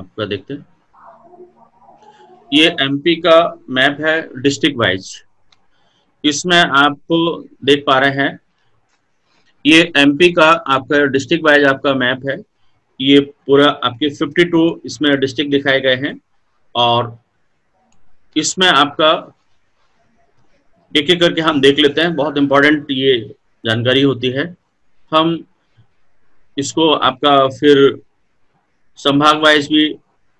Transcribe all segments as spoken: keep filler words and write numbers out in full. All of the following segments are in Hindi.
आपका देखते हैं, ये एमपी का मैप है डिस्ट्रिक्ट वाइज। इसमें आप देख पा रहे हैं ये एमपी का आपका डिस्ट्रिक्ट वाइज आपका मैप है। ये पूरा आपके बावन इसमें डिस्ट्रिक्ट दिखाए गए हैं और इसमें आपका एक एक करके हम देख लेते हैं। बहुत इंपॉर्टेंट ये जानकारी होती है। हम इसको आपका फिर संभाग वाइज भी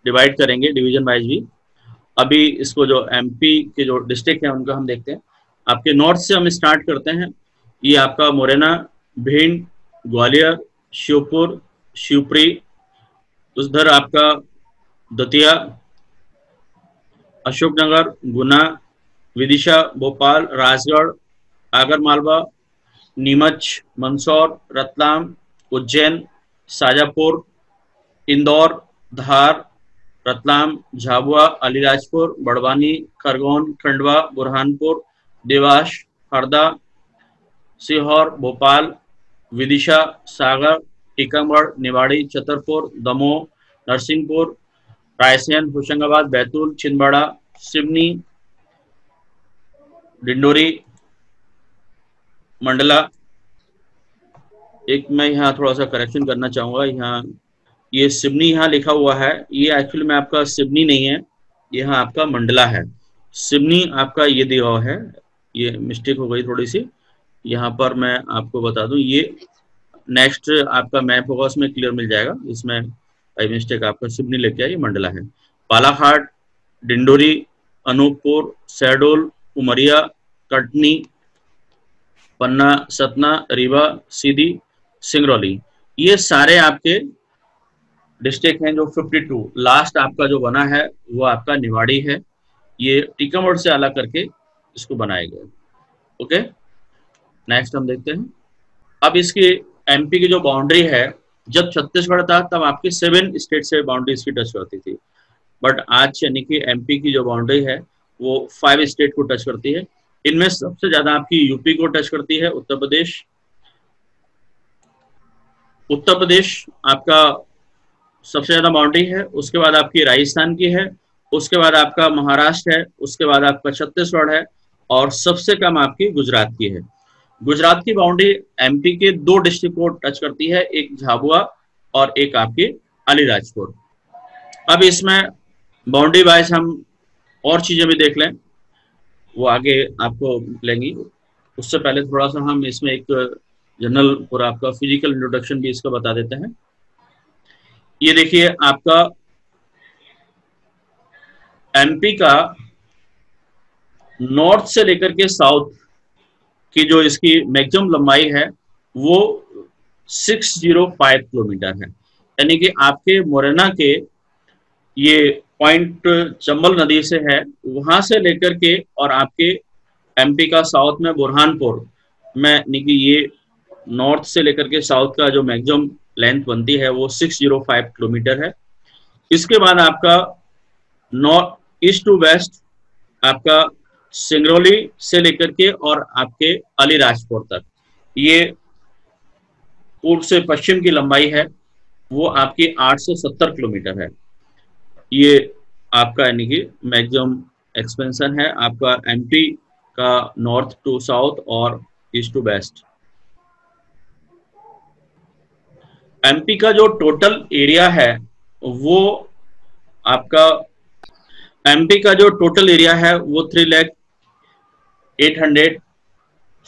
डिवाइड करेंगे, डिवीजन वाइज भी। अभी इसको जो एमपी के जो डिस्ट्रिक्ट है उनका हम देखते हैं। आपके नॉर्थ से हम स्टार्ट करते हैं। ये आपका मुरैना, भिंड, ग्वालियर, श्योपुर, शिवपुरी, उधर आपका दतिया, अशोकनगर, गुना, विदिशा, भोपाल, राजगढ़, आगर मालवा, नीमच, मंदसौर, रतलाम, उज्जैन, शाजापुर, इंदौर, धार, रतलाम, झाबुआ, अलीराजपुर, बड़वानी, खरगोन, खंडवा, बुरहानपुर, देवास, हरदा, सीहोर, भोपाल, विदिशा, सागर, टीकमगढ़, निवाड़ी, छतरपुर, दमोह, नरसिंहपुर, रायसेन, होशंगाबाद, बैतूल, छिंदवाड़ा, सिवनी, डिंडोरी, मंडला। एक मैं यहाँ थोड़ा सा करेक्शन करना चाहूँगा, यहाँ ये सिवनी यहाँ लिखा हुआ है, ये एक्चुअली में आपका सिवनी नहीं है, यहाँ आपका मंडला है। सिवनी आपका ये दिया हुआ है, ये मिस्टेक हो गई थोड़ी सी। यहाँ पर मैं आपको बता दूं, ये नेक्स्ट आपका मैप होगा उसमें क्लियर मिल जाएगा। इसमें आई मिस्टेक आपका सिवनी लेके आया, ये मंडला है। बालाघाट, डिंडोरी, अनूपपुर, शहडोल, उमरिया, कटनी, पन्ना, सतना, रीवा, सीधी, सिंगरौली, ये सारे आपके डिस्ट्रिक्ट हैं जो बावन। लास्ट आपका जो बना है वो आपका निवाड़ी है। ये टीकमगढ़ से अलग करके इसको बनाए गए। ओके, नेक्स्ट हम देखते हैं। अब इसकी एमपी की जो बाउंड्री है, जब छत्तीसगढ़ था तब आपके सेवन स्टेट से बाउंड्री इसकी टच करती थी, बट आज यानी कि एमपी की जो बाउंड्री है वो फाइव स्टेट को टच करती है। इनमें सबसे ज्यादा आपकी यूपी को टच करती है, उत्तर प्रदेश। उत्तर प्रदेश आपका सबसे ज्यादा बाउंड्री है, उसके बाद आपकी राजस्थान की है, उसके बाद आपका महाराष्ट्र है, उसके बाद आपका छत्तीसगढ़ है और सबसे कम आपकी गुजरात की है। गुजरात की बाउंड्री एमपी के दो डिस्ट्रिक्ट को टच करती है, एक झाबुआ और एक आपके अलीराजपुर। अब इसमें बाउंड्री वाइज हम और चीजें भी देख लें, वो आगे आपको लेंगी। उससे पहले थोड़ा सा हम इसमें एक जनरल पूरा आपका फिजिकल इंट्रोडक्शन भी इसका बता देते हैं। ये देखिए आपका एमपी का नॉर्थ से लेकर के साउथ की जो इसकी मैक्सिमम लंबाई है वो छह सौ पाँच किलोमीटर है। यानी कि आपके मुरैना के ये पॉइंट चंबल नदी से है, वहां से लेकर के और आपके एमपी का साउथ में बुरहानपुर में, यानी कि ये नॉर्थ से लेकर के साउथ का जो मैक्सिमम लेंथ बनती है वो छह सौ पाँच किलोमीटर है। इसके बाद आपका नॉर्थ ईस्ट टू वेस्ट आपका सिंगरौली से लेकर के और आपके अलीराजपुर तक, ये पूर्व से पश्चिम की लंबाई है, वो आपकी आठ सौ सत्तर किलोमीटर है। ये आपका यानी कि मैक्सिमम एक्सपेंशन है आपका एमपी का नॉर्थ टू साउथ और ईस्ट टू वेस्ट। एमपी का जो टोटल एरिया है वो आपका एमपी का जो टोटल एरिया है वो three lakh eight hundred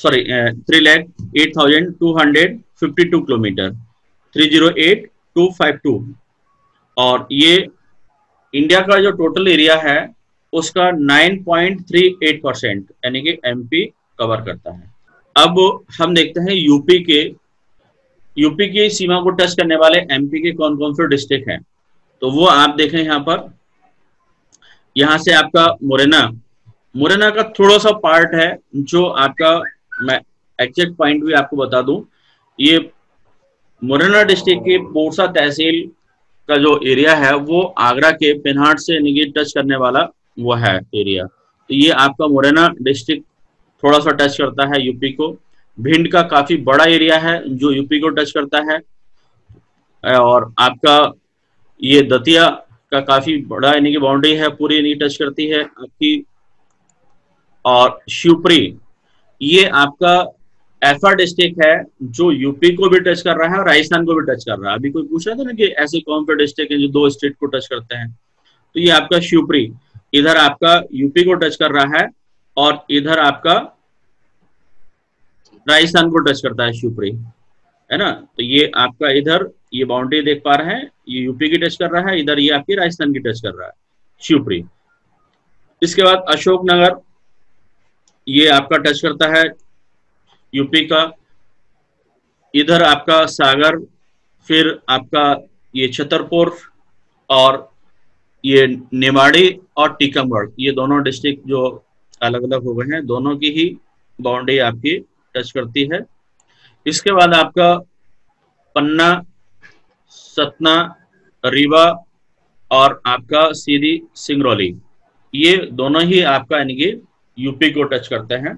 sorry three lakh eight thousand two hundred fifty two kilometre three zero eight two five two और ये इंडिया का जो टोटल एरिया है उसका nine point three eight percent यानी कि एमपी कवर करता है। अब हम देखते हैं यूपी के यूपी की सीमा को टच करने वाले एमपी के कौन कौन से डिस्ट्रिक्ट हैं, तो वो आप देखें। यहाँ पर यहाँ से आपका मुरैना, मुरैना का थोड़ा सा पार्ट है जो आपका, मैं एग्जैक्ट पॉइंट भी आपको बता दूं, ये मुरैना डिस्ट्रिक्ट के पोरसा तहसील का जो एरिया है वो आगरा के पिनहाट से यानी कि टच करने वाला वो है एरिया। तो ये आपका मुरैना डिस्ट्रिक्ट थोड़ा सा टच करता है यूपी को। भिंड का काफी बड़ा एरिया है जो यूपी को टच करता है और आपका ये दतिया का काफी बड़ा यानी कि बाउंड्री है, पूरी यानी टच करती है आपकी। और शिवपुरी ये आपका ऐसा डिस्ट्रिक्ट है जो यूपी को भी टच कर रहा है और राजस्थान को भी टच कर रहा है। अभी कोई पूछ रहा था ना कि ऐसे कौन से डिस्ट्रिक्ट है जो दो स्टेट को टच करते हैं, तो ये आपका शिवपुरी इधर आपका यूपी को टच कर रहा है और इधर आपका राजस्थान को टच करता है शिवपुरी, है ना। तो ये आपका इधर ये बाउंड्री देख पा रहे हैं, ये यूपी की टच कर रहा है, इधर ये आपकी राजस्थान की टच कर रहा है शिवपुरी। इसके बाद अशोकनगर ये आपका टच करता है यूपी का, इधर आपका सागर, फिर आपका ये छतरपुर और ये निमाड़ी और टीकमगढ़, ये दोनों डिस्ट्रिक्ट जो अलग अलग हो गए हैं, दोनों की ही बाउंड्री आपकी टच करती है। इसके बाद आपका पन्ना, सतना, रीवा और आपका सीधी, सिंगरौली, ये दोनों ही आपका यानी कि यूपी को टच करते हैं।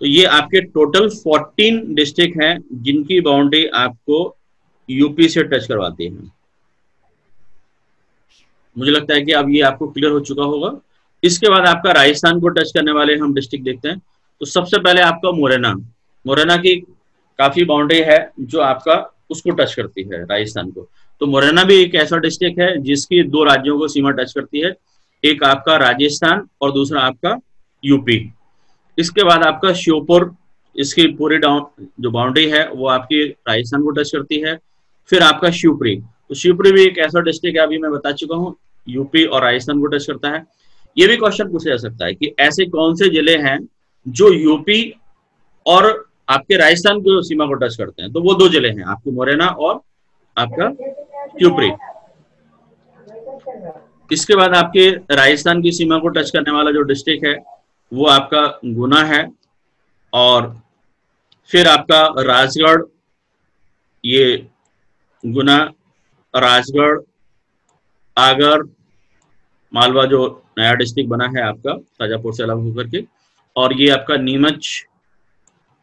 तो ये आपके टोटल चौदह डिस्ट्रिक्ट हैं जिनकी बाउंड्री आपको यूपी से टच करवाती है। मुझे लगता है कि अब ये आपको क्लियर हो चुका होगा। इसके बाद आपका राजस्थान को टच करने वाले हम डिस्ट्रिक्ट देखते हैं। तो सबसे पहले आपका मुरैना, मुरैना की काफी बाउंड्री है जो आपका उसको टच करती है राजस्थान को। तो मुरैना भी एक ऐसा डिस्ट्रिक्ट है जिसकी दो राज्यों को सीमा टच करती है, एक आपका राजस्थान और दूसरा आपका यूपी। इसके बाद आपका श्योपुर, इसकी पूरी डाउन जो बाउंड्री है वो आपकी राजस्थान को टच करती है। फिर आपका शिवपुरी, तो शिवपुरी भी एक ऐसा डिस्ट्रिक्ट है, अभी मैं बता चुका हूँ, यूपी और राजस्थान को टच करता है। ये भी क्वेश्चन पूछा जा सकता है कि ऐसे कौन से जिले हैं जो यूपी और आपके राजस्थान की सीमा को टच करते हैं, तो वो दो जिले हैं आपके मुरैना और आपका शिवपुरी। इसके बाद आपके राजस्थान की सीमा को टच करने वाला जो डिस्ट्रिक्ट है वो आपका गुना है, और फिर आपका राजगढ़, ये गुना, राजगढ़, आगर मालवा जो नया डिस्ट्रिक्ट बना है आपका शाजापुर से अलग होकर के, और ये आपका नीमच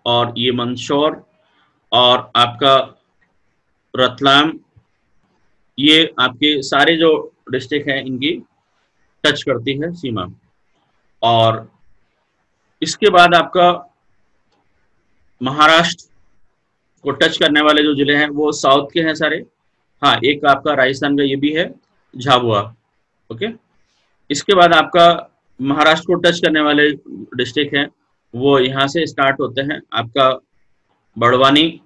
और ये मंदसौर और आपका रतलाम, ये आपके सारे जो डिस्ट्रिक्ट हैं इनकी टच करती है सीमा। और इसके बाद आपका महाराष्ट्र को टच करने वाले जो जिले हैं वो साउथ के हैं सारे। हाँ, एक आपका राजस्थान का ये भी है झाबुआ, ओके। इसके बाद आपका महाराष्ट्र को टच करने वाले डिस्ट्रिक्ट हैं वो यहाँ से स्टार्ट होते हैं, आपका बड़वानी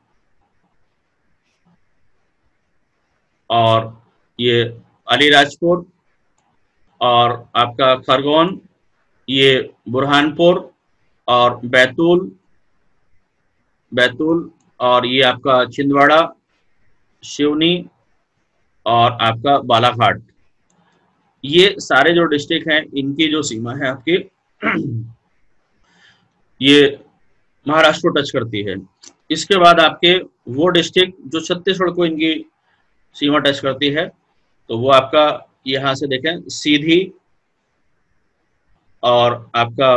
और ये अलीराजपुर और आपका खरगोन, ये बुरहानपुर और बैतूल, बैतूल और ये आपका छिंदवाड़ा, शिवनी और आपका बालाघाट। ये सारे जो डिस्ट्रिक्ट हैं इनकी जो सीमा है आपकी ये महाराष्ट्र को टच करती है। इसके बाद आपके वो डिस्ट्रिक्ट जो छत्तीसगढ़ को इनकी सीमा टच करती है, तो वो आपका यहाँ से देखें सीधी और आपका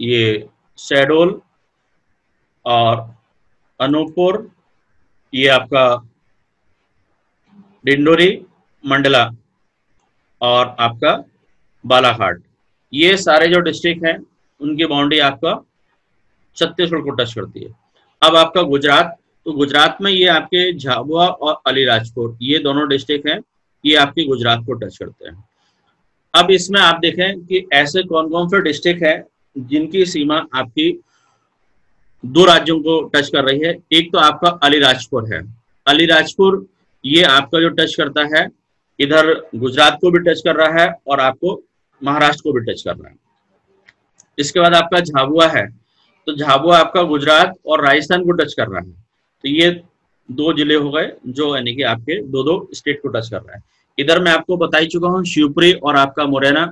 ये शहडोल और अनूपपुर, ये आपका डिंडोरी, मंडला और आपका बालाघाट। ये सारे जो डिस्ट्रिक्ट हैं उनकी बाउंड्री आपका छत्तीसगढ़ को टच करती है। अब आपका गुजरात, तो गुजरात में ये आपके झाबुआ और अलीराजपुर, ये दोनों डिस्ट्रिक्ट हैं, ये आपके गुजरात को टच करते हैं। अब इसमें आप देखें कि ऐसे कौन कौन से डिस्ट्रिक्ट हैं जिनकी सीमा आपकी दो राज्यों को टच कर रही है। एक तो आपका अलीराजपुर है, अलीराजपुर ये आपका जो टच करता है इधर गुजरात को भी टच कर रहा है और आपको महाराष्ट्र को भी टच कर रहा है। इसके बाद आपका झाबुआ है, तो झाबुआ आपका गुजरात और राजस्थान को टच कर रहा है। तो ये दो जिले हो गए जो यानी कि आपके दो दो स्टेट को टच कर रहा है। इधर मैं आपको बता ही चुका हूँ शिवपुरी और आपका मुरैना,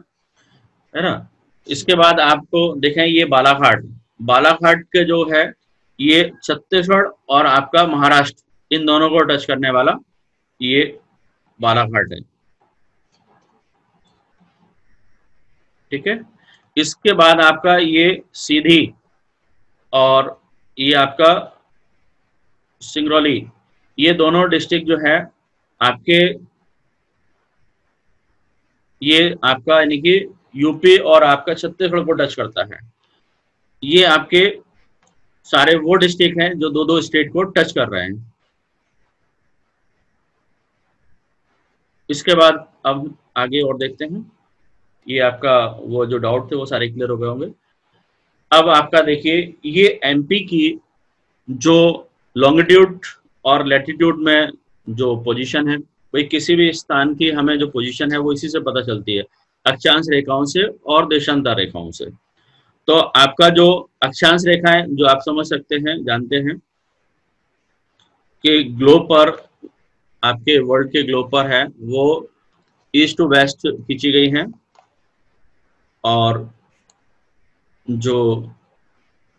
है ना। इसके बाद आपको देखें ये बालाघाट, बालाघाट के जो है ये छत्तीसगढ़ और आपका महाराष्ट्र इन दोनों को टच करने वाला ये बालाघाट है, ठीक है। इसके बाद आपका ये सीधी और ये आपका सिंगरौली, ये दोनों डिस्ट्रिक्ट जो है आपके ये आपका यानी कि यूपी और आपका छत्तीसगढ़ को टच करता है। ये आपके सारे वो डिस्ट्रिक्ट हैं जो दो दो स्टेट को टच कर रहे हैं। इसके बाद अब आगे और देखते हैं, ये आपका वो जो डाउट थे वो सारे क्लियर हो गए होंगे। अब आपका देखिए ये एमपी की जो लॉन्गिट्यूड और लैटिट्यूड में जो पोजीशन है, वही किसी भी स्थान की हमें जो पोजीशन है वो इसी से पता चलती है, अक्षांश रेखाओं से और देशांतर रेखाओं से। तो आपका जो अक्षांश रेखा है जो आप समझ सकते हैं, जानते हैं कि ग्लोब पर आपके वर्ल्ड के ग्लोब पर है, वो ईस्ट टू वेस्ट खींची गई है। और जो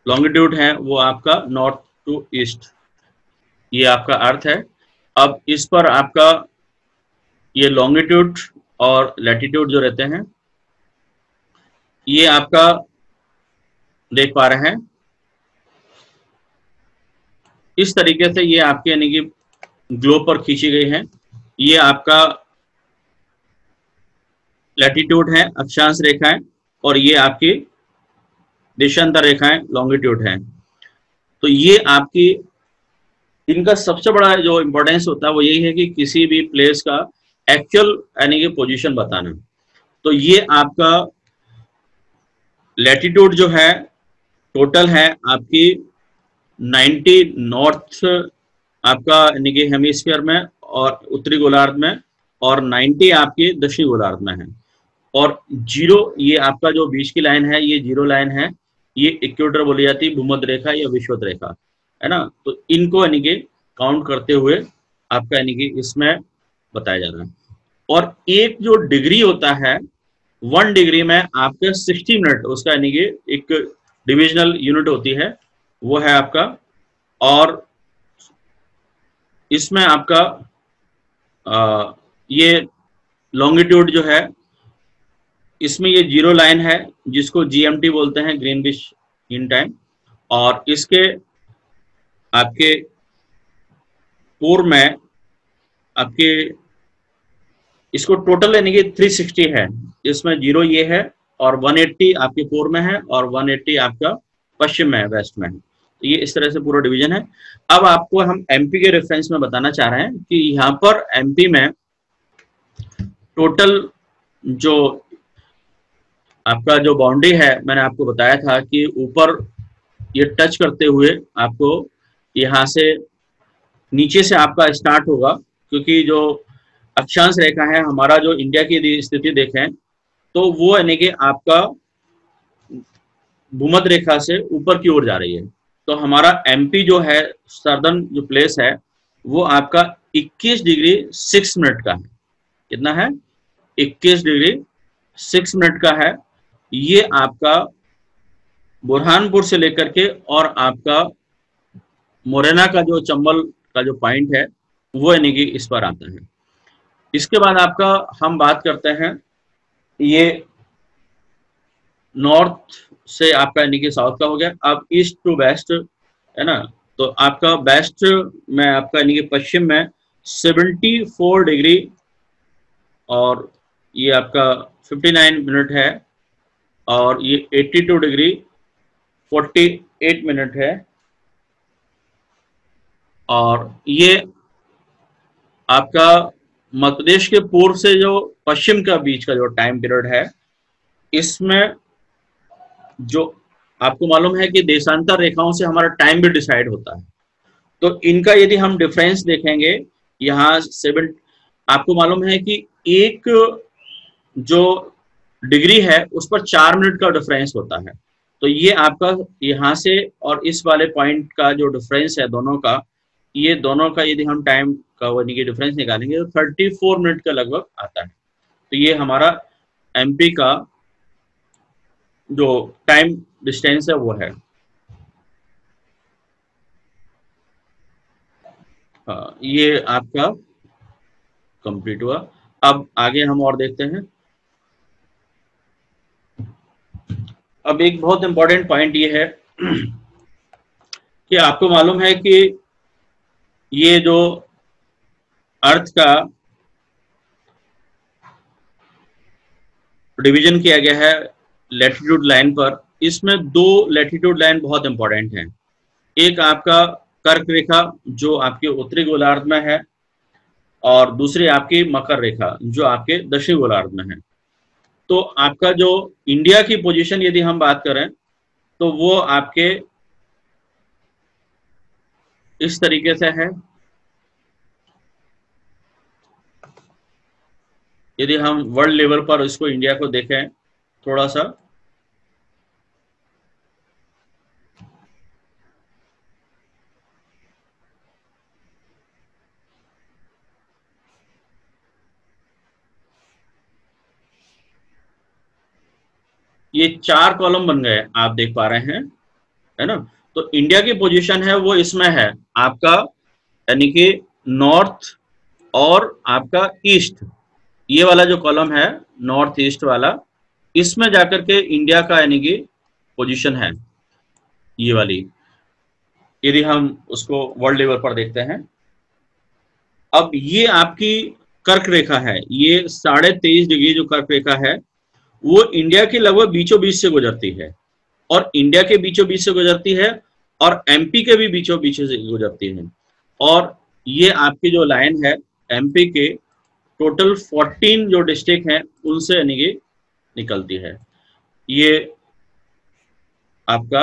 लॉन्गिट्यूड है वो आपका नॉर्थ टू ईस्ट, ये आपका अर्थ है। अब इस पर आपका ये लॉन्गिट्यूड और लैटिट्यूड जो रहते हैं ये आपका देख पा रहे हैं इस तरीके से, ये आपके यानी कि ग्लोब पर खींची गई है। ये आपका लैटिट्यूड है, अक्षांश रेखाएं, और ये आपकी देशांतर रेखाएं लॉन्गिट्यूड हैं। तो ये आपकी, इनका सबसे बड़ा जो इम्पोर्टेंस होता है वो यही है कि किसी भी प्लेस का एक्चुअल यानी कि पोजीशन बताना। तो ये आपका लैटिट्यूड जो है टोटल है आपकी नब्बे नॉर्थ आपका यानी कि हेमिस्फीयर में और उत्तरी गोलार्ध में, और नब्बे आपकी दक्षिणी गोलार्ध में है, और जीरो ये आपका जो बीच की लाइन है ये जीरो लाइन है, ये इक्वेटर बोली जाती है, भूमध्य रेखा या विषुवत रेखा है ना। तो इनको यानी कि काउंट करते हुए आपका यानी कि इसमें बताया जा रहा है। और एक जो डिग्री होता है, वन डिग्री में आपके साठ मिनट उसका यानी कि एक डिविजनल यूनिट होती है, वो है आपका, और इसमें आपका आ, ये लॉन्गिट्यूड जो है इसमें ये जीरो लाइन है जिसको जीएमटी बोलते हैं, ग्रीनविच इन टाइम, और इसके आपके पूर्व में आपके इसको टोटल यानी कि तीन सौ साठ है, इसमें जीरो ये है और एक सौ अस्सी आपके पूर्व में है और एक सौ अस्सी आपका पश्चिम में, वेस्ट में है। तो ये इस तरह से पूरा डिवीजन है। अब आपको हम एमपी के रेफरेंस में बताना चाह रहे हैं कि यहाँ पर एमपी में टोटल जो आपका जो बाउंड्री है, मैंने आपको बताया था कि ऊपर ये टच करते हुए आपको यहाँ से नीचे से आपका स्टार्ट होगा, क्योंकि जो अक्षांश रेखा है हमारा जो इंडिया की स्थिति देखें तो वो यानी कि आपका भूमध्य रेखा से ऊपर की ओर जा रही है। तो हमारा एमपी जो है सर्दर्न जो प्लेस है वो आपका इक्कीस डिग्री सिक्स मिनट का है। कितना है? इक्कीस डिग्री सिक्स मिनट का है। ये आपका बुरहानपुर से लेकर के और आपका मुरैना का जो चंबल का जो पॉइंट है वो यानी कि इस पर आता है। इसके बाद आपका हम बात करते हैं, ये नॉर्थ से आपका यानी कि साउथ का हो गया। अब ईस्ट टू वेस्ट है ना, तो आपका वेस्ट में आपका यानी कि पश्चिम में चौहत्तर डिग्री और ये आपका उनसठ मिनट है, और ये बयासी डिग्री अड़तालीस मिनट है, और ये आपका मध्यप्रदेश के पूर्व से जो पश्चिम का बीच का जो टाइम पीरियड है, इसमें जो आपको मालूम है कि देशांतर रेखाओं से हमारा टाइम भी डिसाइड होता है। तो इनका यदि हम डिफरेंस देखेंगे, यहाँ सेवन आपको मालूम है कि एक जो डिग्री है उस पर चार मिनट का डिफरेंस होता है। तो ये आपका यहाँ से और इस वाले पॉइंट का जो डिफरेंस है दोनों का, ये दोनों का यदि हम टाइम का वो यानी डिफरेंस निकालेंगे तो थर्टी फोर मिनट का लगभग आता है। तो ये हमारा एमपी का जो टाइम डिस्टेंस है वो है। ये आपका कंप्लीट हुआ। अब आगे हम और देखते हैं। अब एक बहुत इंपॉर्टेंट पॉइंट ये है कि आपको मालूम है कि ये जो अर्थ का डिवीजन किया गया है लैटिट्यूड लाइन पर। इसमें दो लैटिट्यूड लाइन बहुत इंपॉर्टेंट हैं। एक आपका कर्क रेखा जो आपके उत्तरी गोलार्ध में है और दूसरी आपकी मकर रेखा जो आपके दक्षिणी गोलार्ध में है। तो आपका जो इंडिया की पोजीशन यदि हम बात करें तो वो आपके इस तरीके से है। यदि हम वर्ल्ड लेवल पर इसको इंडिया को देखें थोड़ा सा, ये चार कॉलम बन गए आप देख पा रहे हैं, है ना। तो इंडिया की पोजीशन है वो इसमें है आपका, यानी कि नॉर्थ और आपका ईस्ट, ये वाला जो कॉलम है नॉर्थ ईस्ट वाला, इसमें जाकर के इंडिया का यानी कि पोजीशन है ये वाली, यदि हम उसको वर्ल्ड लेवल पर देखते हैं। अब ये आपकी कर्क रेखा है, ये साढ़े तेईस डिग्री जो कर्क रेखा है वो इंडिया के लगभग बीचों बीच से गुजरती है, और इंडिया के बीचों बीच से गुजरती है और एमपी के भी बीचों बीच से गुजरती है। और ये आपकी जो लाइन है एमपी के टोटल चौदह जो डिस्ट्रिक्ट हैं उनसे यानी कि निकलती है। ये आपका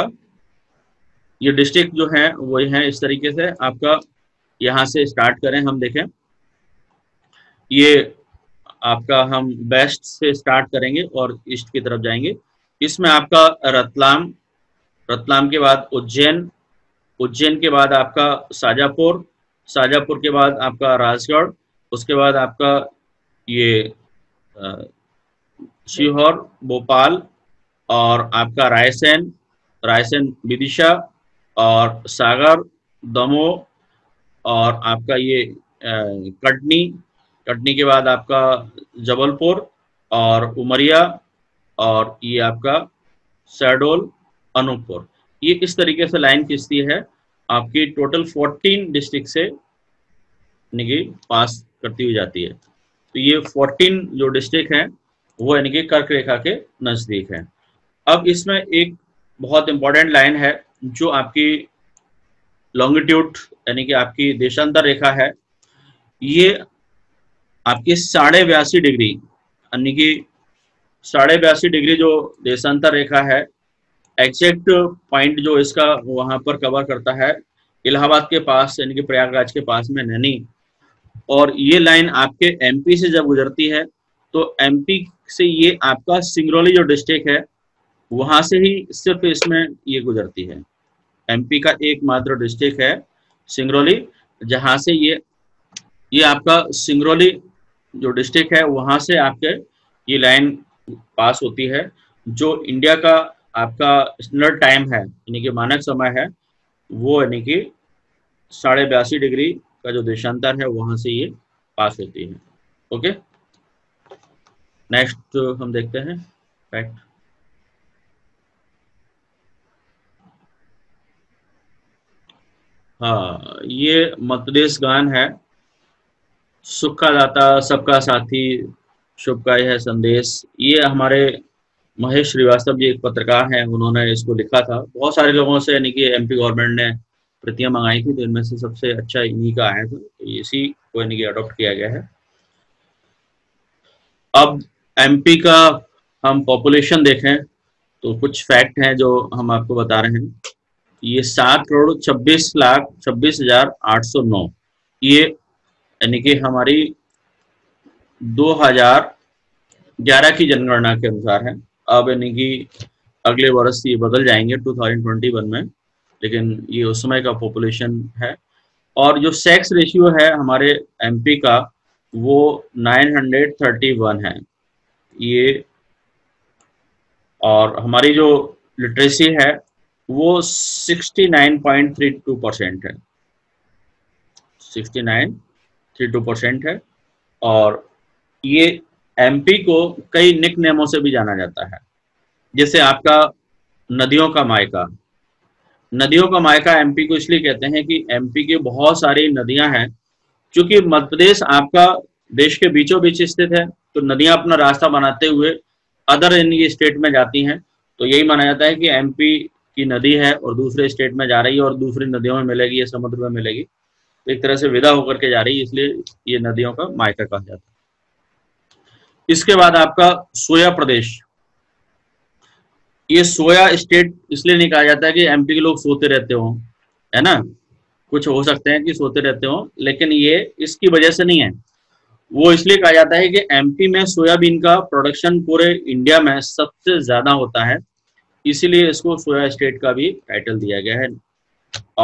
ये डिस्ट्रिक्ट जो है वो है इस तरीके से। आपका यहाँ से स्टार्ट करें हम देखें, ये आपका हम वेस्ट से स्टार्ट करेंगे और ईस्ट की तरफ जाएंगे। इसमें आपका रतलाम, रतलाम के बाद उज्जैन, उज्जैन के बाद आपका शाजापुर, शाजापुर के बाद आपका राजगढ़, उसके बाद आपका ये सीहोर, भोपाल, और आपका रायसेन, रायसेन विदिशा, और सागर, दमोह, और आपका ये कटनी, कटनी के बाद आपका जबलपुर और उमरिया, और ये आपका शहडोल, अनूपपुर। ये इस तरीके से लाइन खींचती है आपकी, टोटल चौदह डिस्ट्रिक्ट से निकली पास करती हुई जाती है। तो ये चौदह जो डिस्ट्रिक्ट हैं वो यानी कि कर्क रेखा के नजदीक हैं। अब इसमें एक बहुत इंपॉर्टेंट लाइन है जो आपकी लॉन्गिट्यूड यानी कि आपकी देशांतर रेखा है, ये आपकी साढ़े बयासी डिग्री यानी कि साढ़े बयासी डिग्री जो देशांतर रेखा है, एग्जैक्ट पॉइंट जो इसका वहां पर कवर करता है इलाहाबाद के पास यानी कि प्रयागराज के पास में नैनी। और ये लाइन आपके एमपी से जब गुजरती है तो एमपी से ये आपका सिंगरौली जो डिस्ट्रिक्ट है वहां से ही सिर्फ इसमें ये गुजरती है। एमपी का एकमात्र डिस्ट्रिक्ट है सिंगरौली, जहां से ये ये आपका सिंगरौली जो डिस्ट्रिक्ट है वहां से आपके ये लाइन पास होती है, जो इंडिया का आपका स्टैंडर्ड टाइम है यानी कि मानक समय है वो यानी कि साढ़े बयासी डिग्री का जो देशांतर है वहां से ये पास होती है। ओके, नेक्स्ट हम देखते हैं फैक्ट। हाँ, ये मध्यप्रदेश गान है, सुख का दाता सबका साथी शुभ का यह संदेश। ये हमारे महेश श्रीवास्तव जी एक पत्रकार हैं, उन्होंने इसको लिखा था। बहुत सारे लोगों से यानी कि एमपी गवर्नमेंट ने प्रतियां मंगाई थी, तो इनमें से सबसे अच्छा इन्हीं का आया था, इसी को यानी कि अडॉप्ट किया गया है। अब एमपी का हम पॉपुलेशन देखें तो कुछ फैक्ट हैं जो हम आपको बता रहे हैं। ये सात करोड़ छब्बीस लाख छब्बीस हजार आठ सौ नौ, ये यानी कि हमारी दो हजार ग्यारह की जनगणना के अनुसार है। अब यानी कि अगले वर्ष ये बदल जाएंगे दो हज़ार इक्कीस में, लेकिन ये उस समय का पॉपुलेशन है। और जो सेक्स रेशियो है हमारे एमपी का वो नौ सौ इकतीस है ये। और हमारी जो लिटरेसी है वो उनहत्तर पॉइंट तीन दो परसेंट है, उनहत्तर पॉइंट तीन दो परसेंट है। और ये एमपी को कई निक नेमों से भी जाना जाता है, जैसे आपका नदियों का मायका। नदियों का मायका एमपी को इसलिए कहते हैं कि एमपी की बहुत सारी नदियां हैं, क्योंकि मध्य प्रदेश आपका देश के बीचों बीच स्थित है, तो नदियां अपना रास्ता बनाते हुए अदर इन ये स्टेट में जाती हैं, तो यही माना जाता है कि एमपी की नदी है और दूसरे स्टेट में जा रही है और दूसरी नदियों में मिलेगी या समुद्र में मिलेगी, तो एक तरह से विदा होकर के जा रही है, इसलिए ये नदियों का मायका कहा जाता है। इसके बाद आपका सोया प्रदेश, ये सोया स्टेट इसलिए नहीं कहा जाता है कि एमपी के लोग सोते रहते हो, है ना, कुछ हो सकते हैं कि सोते रहते हो, लेकिन ये इसकी वजह से नहीं है। वो इसलिए कहा जाता है कि एमपी में सोयाबीन का प्रोडक्शन पूरे इंडिया में सबसे ज्यादा होता है, इसीलिए इसको सोया स्टेट का भी टाइटल दिया गया है।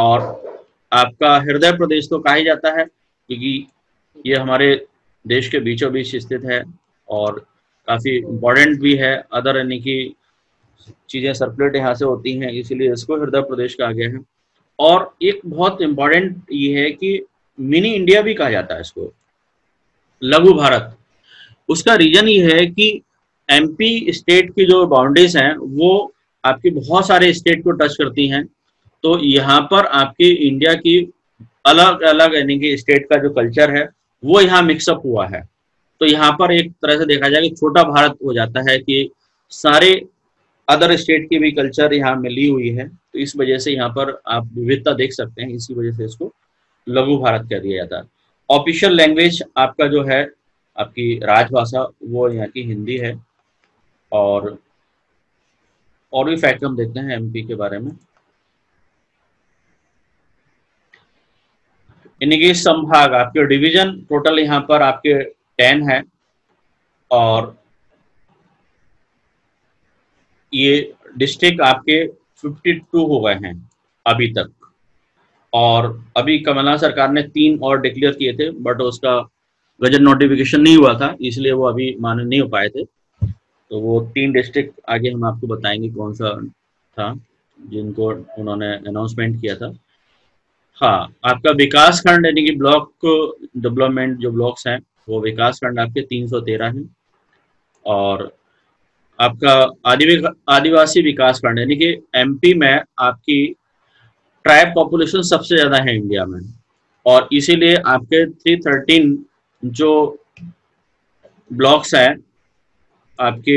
और आपका हृदय प्रदेश तो कहा ही जाता है क्योंकि ये हमारे देश के बीचों बीच स्थित है और काफी इम्पोर्टेंट भी है, अदर यानी कि चीजें सर्कुलेट यहाँ से होती हैं, इसीलिए इसको हृदय प्रदेश कहा गया है। और एक बहुत इम्पोर्टेंट ये है कि मिनी इंडिया भी कहा जाता है इसको, लघु भारत। उसका रीजन ये है कि एमपी स्टेट की जो बाउंड्रीज हैं वो आपके बहुत सारे स्टेट को टच करती हैं, तो यहाँ पर आपके इंडिया की अलग अलग यानी कि स्टेट का जो कल्चर है वो यहाँ मिक्सअप हुआ है, तो यहाँ पर एक तरह से देखा जाए कि छोटा भारत हो जाता है कि सारे अदर स्टेट की भी कल्चर यहाँ मिली हुई है, तो इस वजह से यहाँ पर आप विविधता देख सकते हैं, इसी वजह से इसको लघु भारत कह दिया जाता है। ऑफिशियल लैंग्वेज आपका जो है आपकी राजभाषा वो यहाँ की हिंदी है। और और भी फैक्ट हम देखते हैं एमपी के बारे में, यानी कि संभाग आपके डिवीजन टोटल यहाँ पर आपके टेन है, और ये डिस्ट्रिक्ट आपके बावन हो गए हैं अभी तक। और अभी कमलनाथ सरकार ने तीन और डिक्लेयर किए थे, बट उसका गजट नोटिफिकेशन नहीं हुआ था, इसलिए वो अभी मान्य नहीं हो पाए थे। तो वो तीन डिस्ट्रिक्ट आगे हम आपको बताएंगे कौन सा था जिनको उन्होंने अनाउंसमेंट किया था। हाँ, आपका विकास खंड यानी कि ब्लॉक डेवलपमेंट जो ब्लॉक्स हैं वो विकास खंड आपके तीन सौ तेरह हैं। और आपका आदिवासी आदिवासी विकास खंड यानी कि एमपी में आपकी ट्राइब पॉपुलेशन सबसे ज़्यादा है इंडिया में, और इसीलिए आपके तीन सौ तेरह जो ब्लॉक्स हैं आपके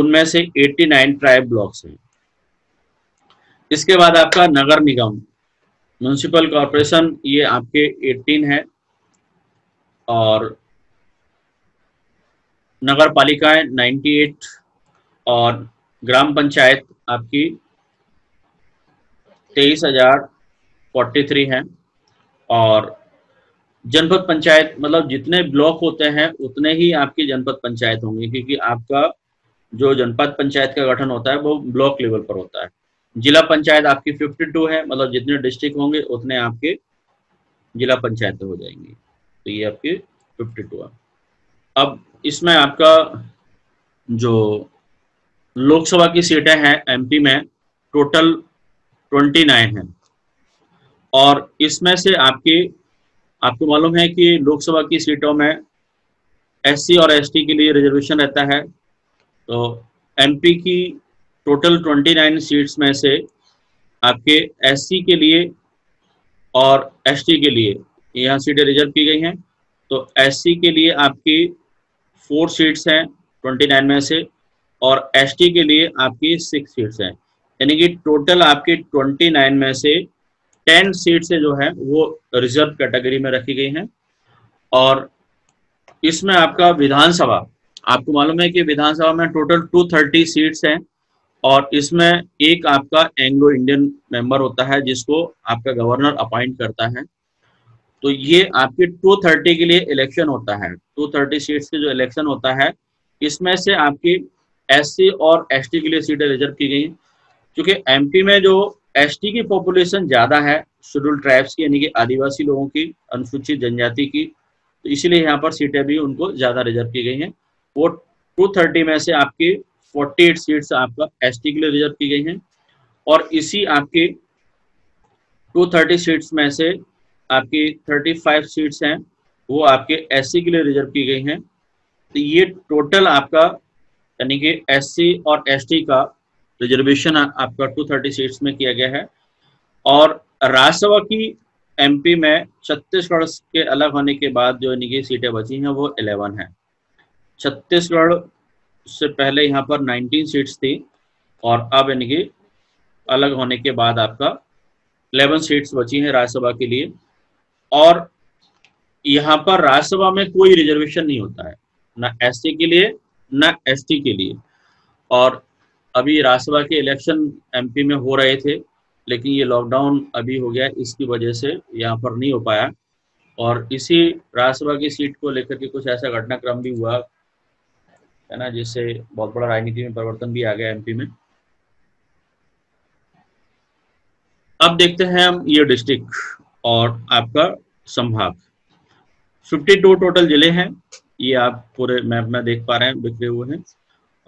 उनमें से नवासी ट्राइब ब्लॉक्स हैं। इसके बाद आपका नगर निगम म्यूनसिपल कॉरपोरेशन ये आपके अठारह है, और नगर पालिकाएं अट्ठानवे, और ग्राम पंचायत आपकी तेईस हजार फोर्टी थ्री है। और जनपद पंचायत मतलब जितने ब्लॉक होते हैं उतने ही आपकी जनपद पंचायत होंगी, क्योंकि आपका जो जनपद पंचायत का गठन होता है वो ब्लॉक लेवल पर होता है। जिला पंचायत आपकी फिफ्टी टू है, मतलब जितने डिस्ट्रिक्ट होंगे उतने आपके जिला पंचायत हो जाएंगी, तो ये आपकी फिफ्टी टू है। अब इसमें आपका जो लोकसभा की सीटें हैं एमपी में टोटल उनतीस हैं, और इसमें से आपकी आपको मालूम है कि लोकसभा की सीटों में एससी और एसटी के लिए रिजर्वेशन रहता है, तो एमपी की टोटल उनतीस सीट्स में से आपके एससी के लिए और एसटी के लिए यहाँ सीटें रिजर्व की गई हैं। तो एससी के लिए आपकी फोर सीट्स हैं उनतीस में से, और एसटी के लिए आपकी सिक्स सीट्स हैं, यानी कि टोटल आपके उनतीस में से दस सीट से जो है वो रिजर्व कैटेगरी में रखी गई हैं। और इसमें आपका विधानसभा आपको मालूम है कि विधानसभा में टोटल दो सौ तीस सीट्स हैं, और इसमें एक आपका एंग्लो इंडियन मेंबर होता है जिसको आपका गवर्नर अपॉइंट करता है। तो ये आपके दो सौ तीस के लिए इलेक्शन होता है, दो सौ तीस सीट्स से जो इलेक्शन होता है इसमें से आपकी एससी और एसटी के लिए सीटें रिजर्व की गई हैं। क्योंकि एमपी में जो एसटी की पॉपुलेशन ज़्यादा है, शेड्यूल ट्राइब्स की यानी कि आदिवासी लोगों की, अनुसूचित जनजाति की, तो इसीलिए यहाँ पर सीटें भी उनको ज़्यादा रिजर्व की गई हैं। वो दो सौ तीस में से आपकी अड़तालीस सीट्स आपका एसटी के लिए रिजर्व की गई हैं, और इसी आपकी दो सौ तीस सीट्स में से आपकी पैंतीस सीट्स हैं वो आपके एससी के लिए रिजर्व की गई हैं। तो ये टोटल आपका यानी कि एससी और एसटी का रिजर्वेशन आपका दो सौ तीस सीट्स में किया गया है। और राज्यसभा की एमपी में छत्तीसगढ़ के अलग होने के बाद जो यानी कि सीटें बची हैं वो ग्यारह हैं। छत्तीसगढ़ उससे पहले यहाँ पर उन्नीस सीट्स थी और अब इनकी अलग होने के बाद आपका ग्यारह सीट्स बची हैं राज्यसभा के लिए। और यहाँ पर राज्यसभा में कोई रिजर्वेशन नहीं होता है, ना एससी के लिए ना एसटी के लिए। और अभी राज्यसभा के इलेक्शन एमपी में हो रहे थे, लेकिन ये लॉकडाउन अभी हो गया, इसकी वजह से यहाँ पर नहीं हो पाया। और इसी राज्यसभा की सीट को लेकर के कुछ ऐसा घटनाक्रम भी हुआ है ना, जिससे बहुत बड़ा राजनीति में परिवर्तन भी आ गया एमपी में। अब देखते हैं हम ये डिस्ट्रिक्ट और आपका संभाग। बावन टोटल जिले हैं, ये आप पूरे मैप में देख पा रहे हैं, बिखरे हुए हैं।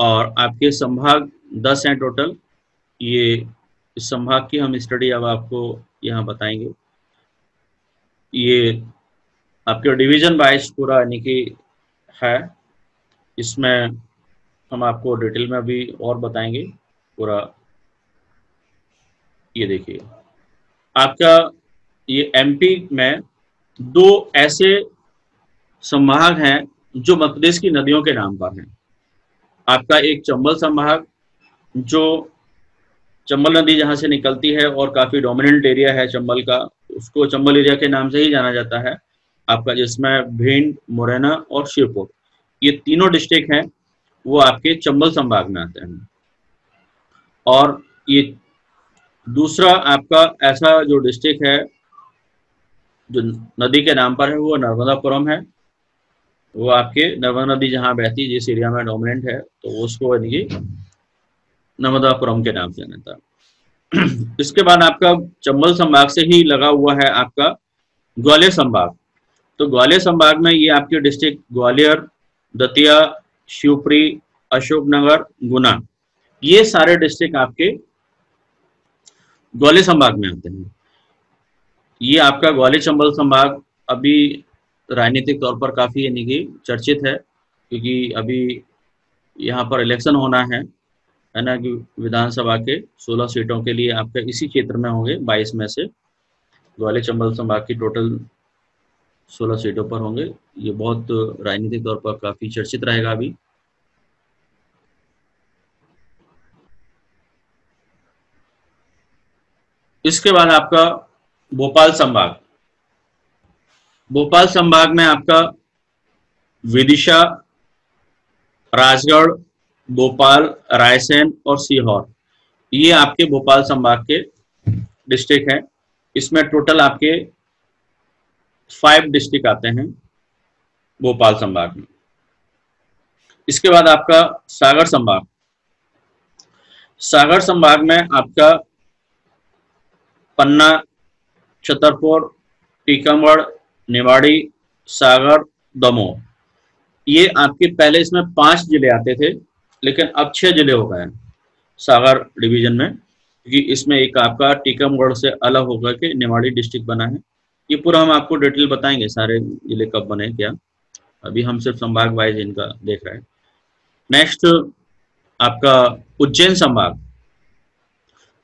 और आपके संभाग दस हैं टोटल। ये इस संभाग की हम स्टडी अब आपको यहाँ बताएंगे। ये आपके डिवीजन वाइज पूरा यानी कि है, इसमें हम आपको डिटेल में भी और बताएंगे पूरा। ये देखिए आपका ये एमपी में दो ऐसे संभाग हैं जो मध्य प्रदेश की नदियों के नाम पर हैं। आपका एक चंबल संभाग, जो चंबल नदी जहाँ से निकलती है और काफी डोमिनेंट एरिया है चंबल का, उसको चंबल एरिया के नाम से ही जाना जाता है आपका, जिसमें भिंड, मुरैना और शिवपुर ये तीनों डिस्ट्रिक्ट हैं, वो आपके चंबल संभाग में आते हैं। और ये दूसरा आपका ऐसा जो डिस्ट्रिक्ट है जो नदी के नाम पर है वो नर्मदापुरम है। वो आपके नर्मदा नदी जहाँ बहती है, जिस एरिया में डोमिनेंट है, तो उसको यानी नर्मदापुरम के नाम से जाना था। इसके बाद आपका चंबल संभाग से ही लगा हुआ है आपका ग्वालियर संभाग। तो ग्वालियर संभाग में ये आपके डिस्ट्रिक्ट ग्वालियर, दतिया, शिवपुरी, अशोकनगर, गुना, ये सारे डिस्ट्रिक्ट आपके ग्वालियर संभाग में आते हैं। ये आपका ग्वालियर चंबल संभाग अभी राजनीतिक तौर पर काफी यानी कि चर्चित है, क्योंकि अभी यहाँ पर इलेक्शन होना है है ना, कि विधानसभा के सोलह सीटों के लिए आपके इसी क्षेत्र में होंगे, बाईस में से ग्वालियर चंबल संभाग की टोटल सोलह सीटों पर होंगे। ये बहुत राजनीतिक तौर पर काफी चर्चित रहेगा अभी। इसके बाद आपका भोपाल संभाग। भोपाल संभाग में आपका विदिशा, राजगढ़, भोपाल, रायसेन और सीहोर, ये आपके भोपाल संभाग के डिस्ट्रिक्ट हैं। इसमें टोटल आपके फाइव डिस्ट्रिक्ट आते हैं भोपाल संभाग में। इसके बाद आपका सागर संभाग। सागर संभाग में आपका पन्ना, छतरपुर, टीकमगढ़, निवाड़ी, सागर, दमोह, ये आपके पहले इसमें पांच जिले आते थे, लेकिन अब छह जिले हो गए हैं सागर डिवीजन में, क्योंकि इसमें एक आपका टीकमगढ़ से अलग होकर के निवाड़ी डिस्ट्रिक्ट बना है। ये पूरा हम आपको डिटेल बताएंगे, सारे जिले कब बने क्या, अभी हम सिर्फ संभाग वाइज इनका देख रहे हैं। नेक्स्ट आपका उज्जैन संभाग।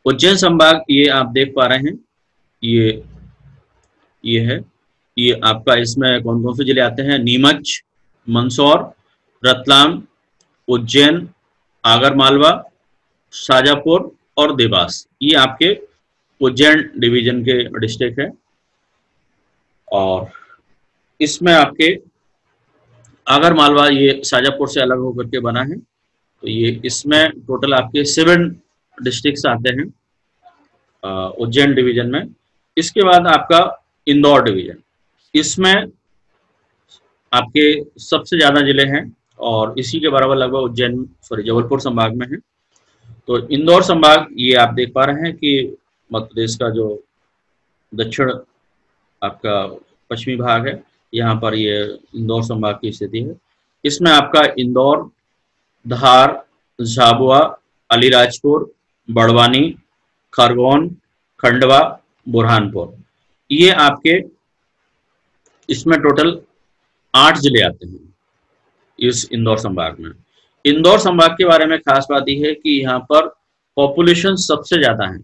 उज्जैन संभाग ये आप देख पा रहे हैं, ये ये है, ये आपका इसमें कौन कौन से जिले आते हैं, नीमच, मंदसौर, रतलाम, उज्जैन, आगर मालवा, शाजापुर और देवास, ये आपके उज्जैन डिवीजन के डिस्ट्रिक्ट है। और इसमें आपके आगर मालवा ये शाजापुर से अलग होकर के बना है, तो ये इसमें टोटल आपके सेवन डिस्ट्रिक्ट्स आते हैं उज्जैन डिवीजन में। इसके बाद आपका इंदौर डिवीजन, इसमें आपके सबसे ज्यादा जिले हैं और इसी के बराबर लगभग उज्जैन सॉरी जबलपुर संभाग में है। तो इंदौर संभाग ये आप देख पा रहे हैं कि मध्य प्रदेश का जो दक्षिण आपका पश्चिमी भाग है, यहाँ पर ये इंदौर संभाग की स्थिति है। इसमें आपका इंदौर, धार, झाबुआ, अलीराजपुर, बड़वानी, खरगोन, खंडवा, बुरहानपुर, ये आपके इसमें टोटल आठ जिले आते हैं इस इंदौर संभाग में। इंदौर संभाग के बारे में खास बात यह है कि यहाँ पर पॉपुलेशन सबसे ज्यादा है।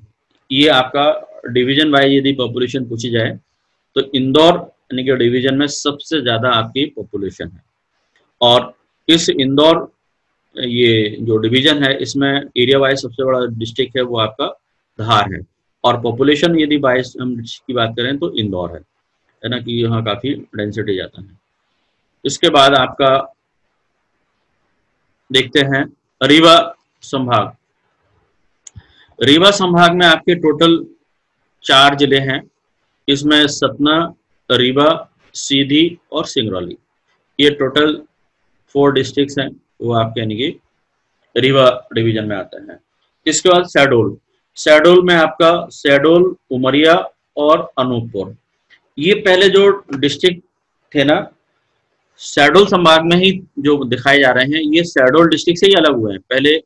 ये आपका डिवीजन वाइज यदि पॉपुलेशन पूछी जाए तो इंदौर यानी कि डिवीजन में सबसे ज्यादा आपकी पॉपुलेशन है। और इस इंदौर ये जो डिवीजन है इसमें एरिया वाइज सबसे बड़ा डिस्ट्रिक्ट है वो आपका धार है, और पॉपुलेशन यदि वाइज हम की बात करें तो इंदौर है, है ना, कि यहाँ काफी डेंसिटी जाता है। इसके बाद आपका देखते हैं रीवा संभाग। रीवा संभाग में आपके टोटल चार जिले हैं, इसमें सतना, रीवा, सीधी और सिंगरौली, ये टोटल फोर डिस्ट्रिक्ट्स हैं, वो आपके यानी कि रीवा डिवीजन में आता है। इसके बाद शहडोल, शहडोल में आपका शहडोल, उमरिया और अनूपपुर, ये पहले जो डिस्ट्रिक्ट थे ना शहडोल संभाग में ही जो दिखाए जा रहे हैं, ये शहडोल डिस्ट्रिक्ट से ही अलग हुए हैं। पहले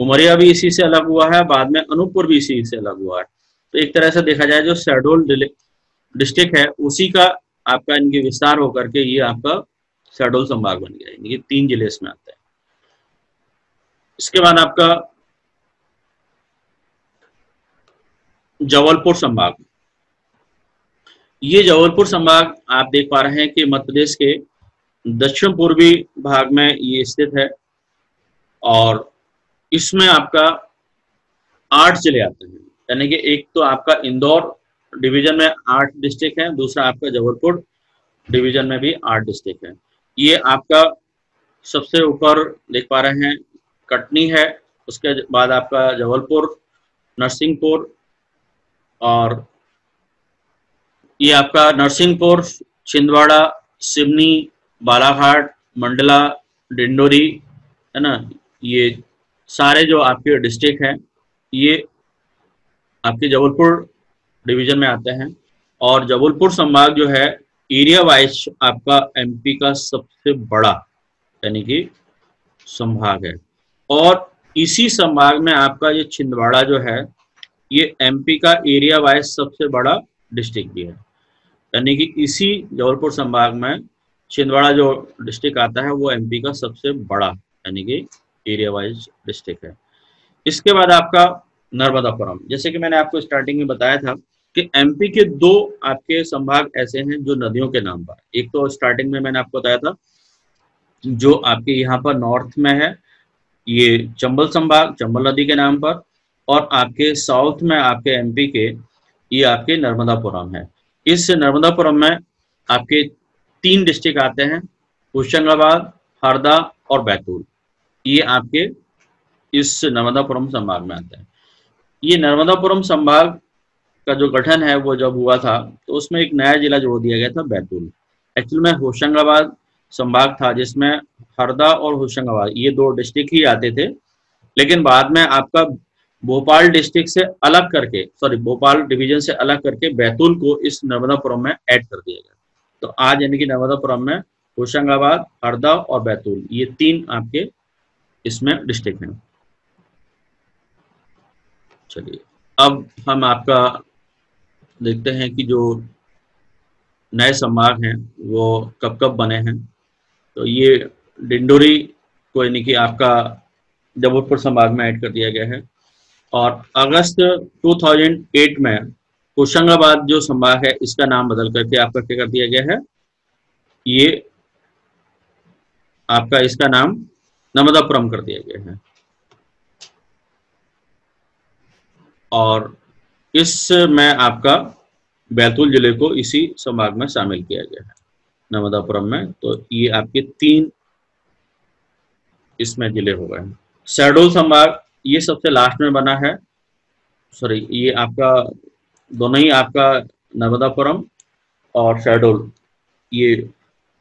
उमरिया भी इसी से अलग हुआ है, बाद में अनूपपुर भी इसी से अलग हुआ है। तो एक तरह से देखा जाए जो शहडोल डिस्ट्रिक्ट है उसी का आपका इनके विस्तार होकर के ये आपका शहडोल संभाग बन गया, यानी कि तीन जिले इसमें आते हैं। इसके बाद आपका जबलपुर संभाग, ये जबलपुर संभाग आप देख पा रहे हैं कि मध्य प्रदेश के दक्षिण पूर्वी भाग में ये स्थित है, और इसमें आपका आठ जिले आते हैं, यानी कि एक तो आपका इंदौर डिवीजन में आठ डिस्ट्रिक्ट है, दूसरा आपका जबलपुर डिवीजन में भी आठ डिस्ट्रिक्ट है। ये आपका सबसे ऊपर देख पा रहे हैं कटनी है, उसके बाद आपका जबलपुर, नरसिंहपुर, और ये आपका नरसिंहपुर, छिंदवाड़ा, सिवनी, बालाघाट, मंडला, डिंडोरी, है ना, ये सारे जो आपके डिस्ट्रिक्ट हैं ये आपके जबलपुर डिवीजन में आते हैं। और जबलपुर संभाग जो है एरिया वाइज आपका एमपी का सबसे बड़ा यानी कि संभाग है, और इसी संभाग में आपका ये छिंदवाड़ा जो है ये एमपी का एरिया वाइज सबसे बड़ा डिस्ट्रिक्ट भी है, यानी कि इसी जबलपुर संभाग में छिंदवाड़ा जो डिस्ट्रिक्ट आता है वो एमपी का सबसे बड़ा यानी कि एरिया वाइज डिस्ट्रिक्ट है। इसके बाद आपका नर्मदापुरम, जैसे कि मैंने आपको स्टार्टिंग में बताया था कि एमपी के दो आपके संभाग ऐसे हैं जो नदियों के नाम पर, एक तो स्टार्टिंग में मैंने आपको बताया था जो आपके यहाँ पर नॉर्थ में है ये चंबल संभाग, चंबल नदी के नाम पर, और आपके साउथ में आपके एमपी के ये आपके नर्मदापुरम है। इस नर्मदापुरम में आपके तीन डिस्ट्रिक्ट आते हैं, होशंगाबाद, हरदा और बैतूल, ये आपके इस नर्मदापुरम संभाग में आते हैं। ये नर्मदापुरम संभाग का जो गठन है वो जब हुआ था तो उसमें एक नया जिला जोड़ दिया गया था बैतूल, एक्चुअल में होशंगाबाद संभाग था जिसमें हरदा और होशंगाबाद ये दो डिस्ट्रिक्ट ही आते थे, लेकिन बाद में आपका भोपाल डिस्ट्रिक्ट से अलग करके सॉरी भोपाल डिवीजन से अलग करके बैतूल को इस नर्मदापुरम में ऐड कर दिया गया। तो आज यानी कि नर्मदापुरम में होशंगाबाद, हरदा और बैतूल ये तीन आपके इसमें डिस्ट्रिक्ट हैं। चलिए अब हम आपका देखते हैं कि जो नए संभाग हैं वो कब कब बने हैं। तो ये डिंडोरी को यानी कि आपका जबलपुर संभाग में ऐड कर दिया गया है, और अगस्त दो हज़ार आठ में होशंगाबाद जो संभाग है इसका नाम बदल करके आपका क्या कर दिया गया है, ये आपका इसका नाम नर्मदापुरम कर दिया गया है। और इसमें आपका बैतूल जिले को इसी संभाग में शामिल किया गया है नर्मदापुरम में। तो ये आपके तीन इसमें जिले हो गए हैं। शहडोल संभाग ये सबसे लास्ट में बना है, सॉरी ये आपका दोनों ही आपका नर्मदापुरम और शहडोल ये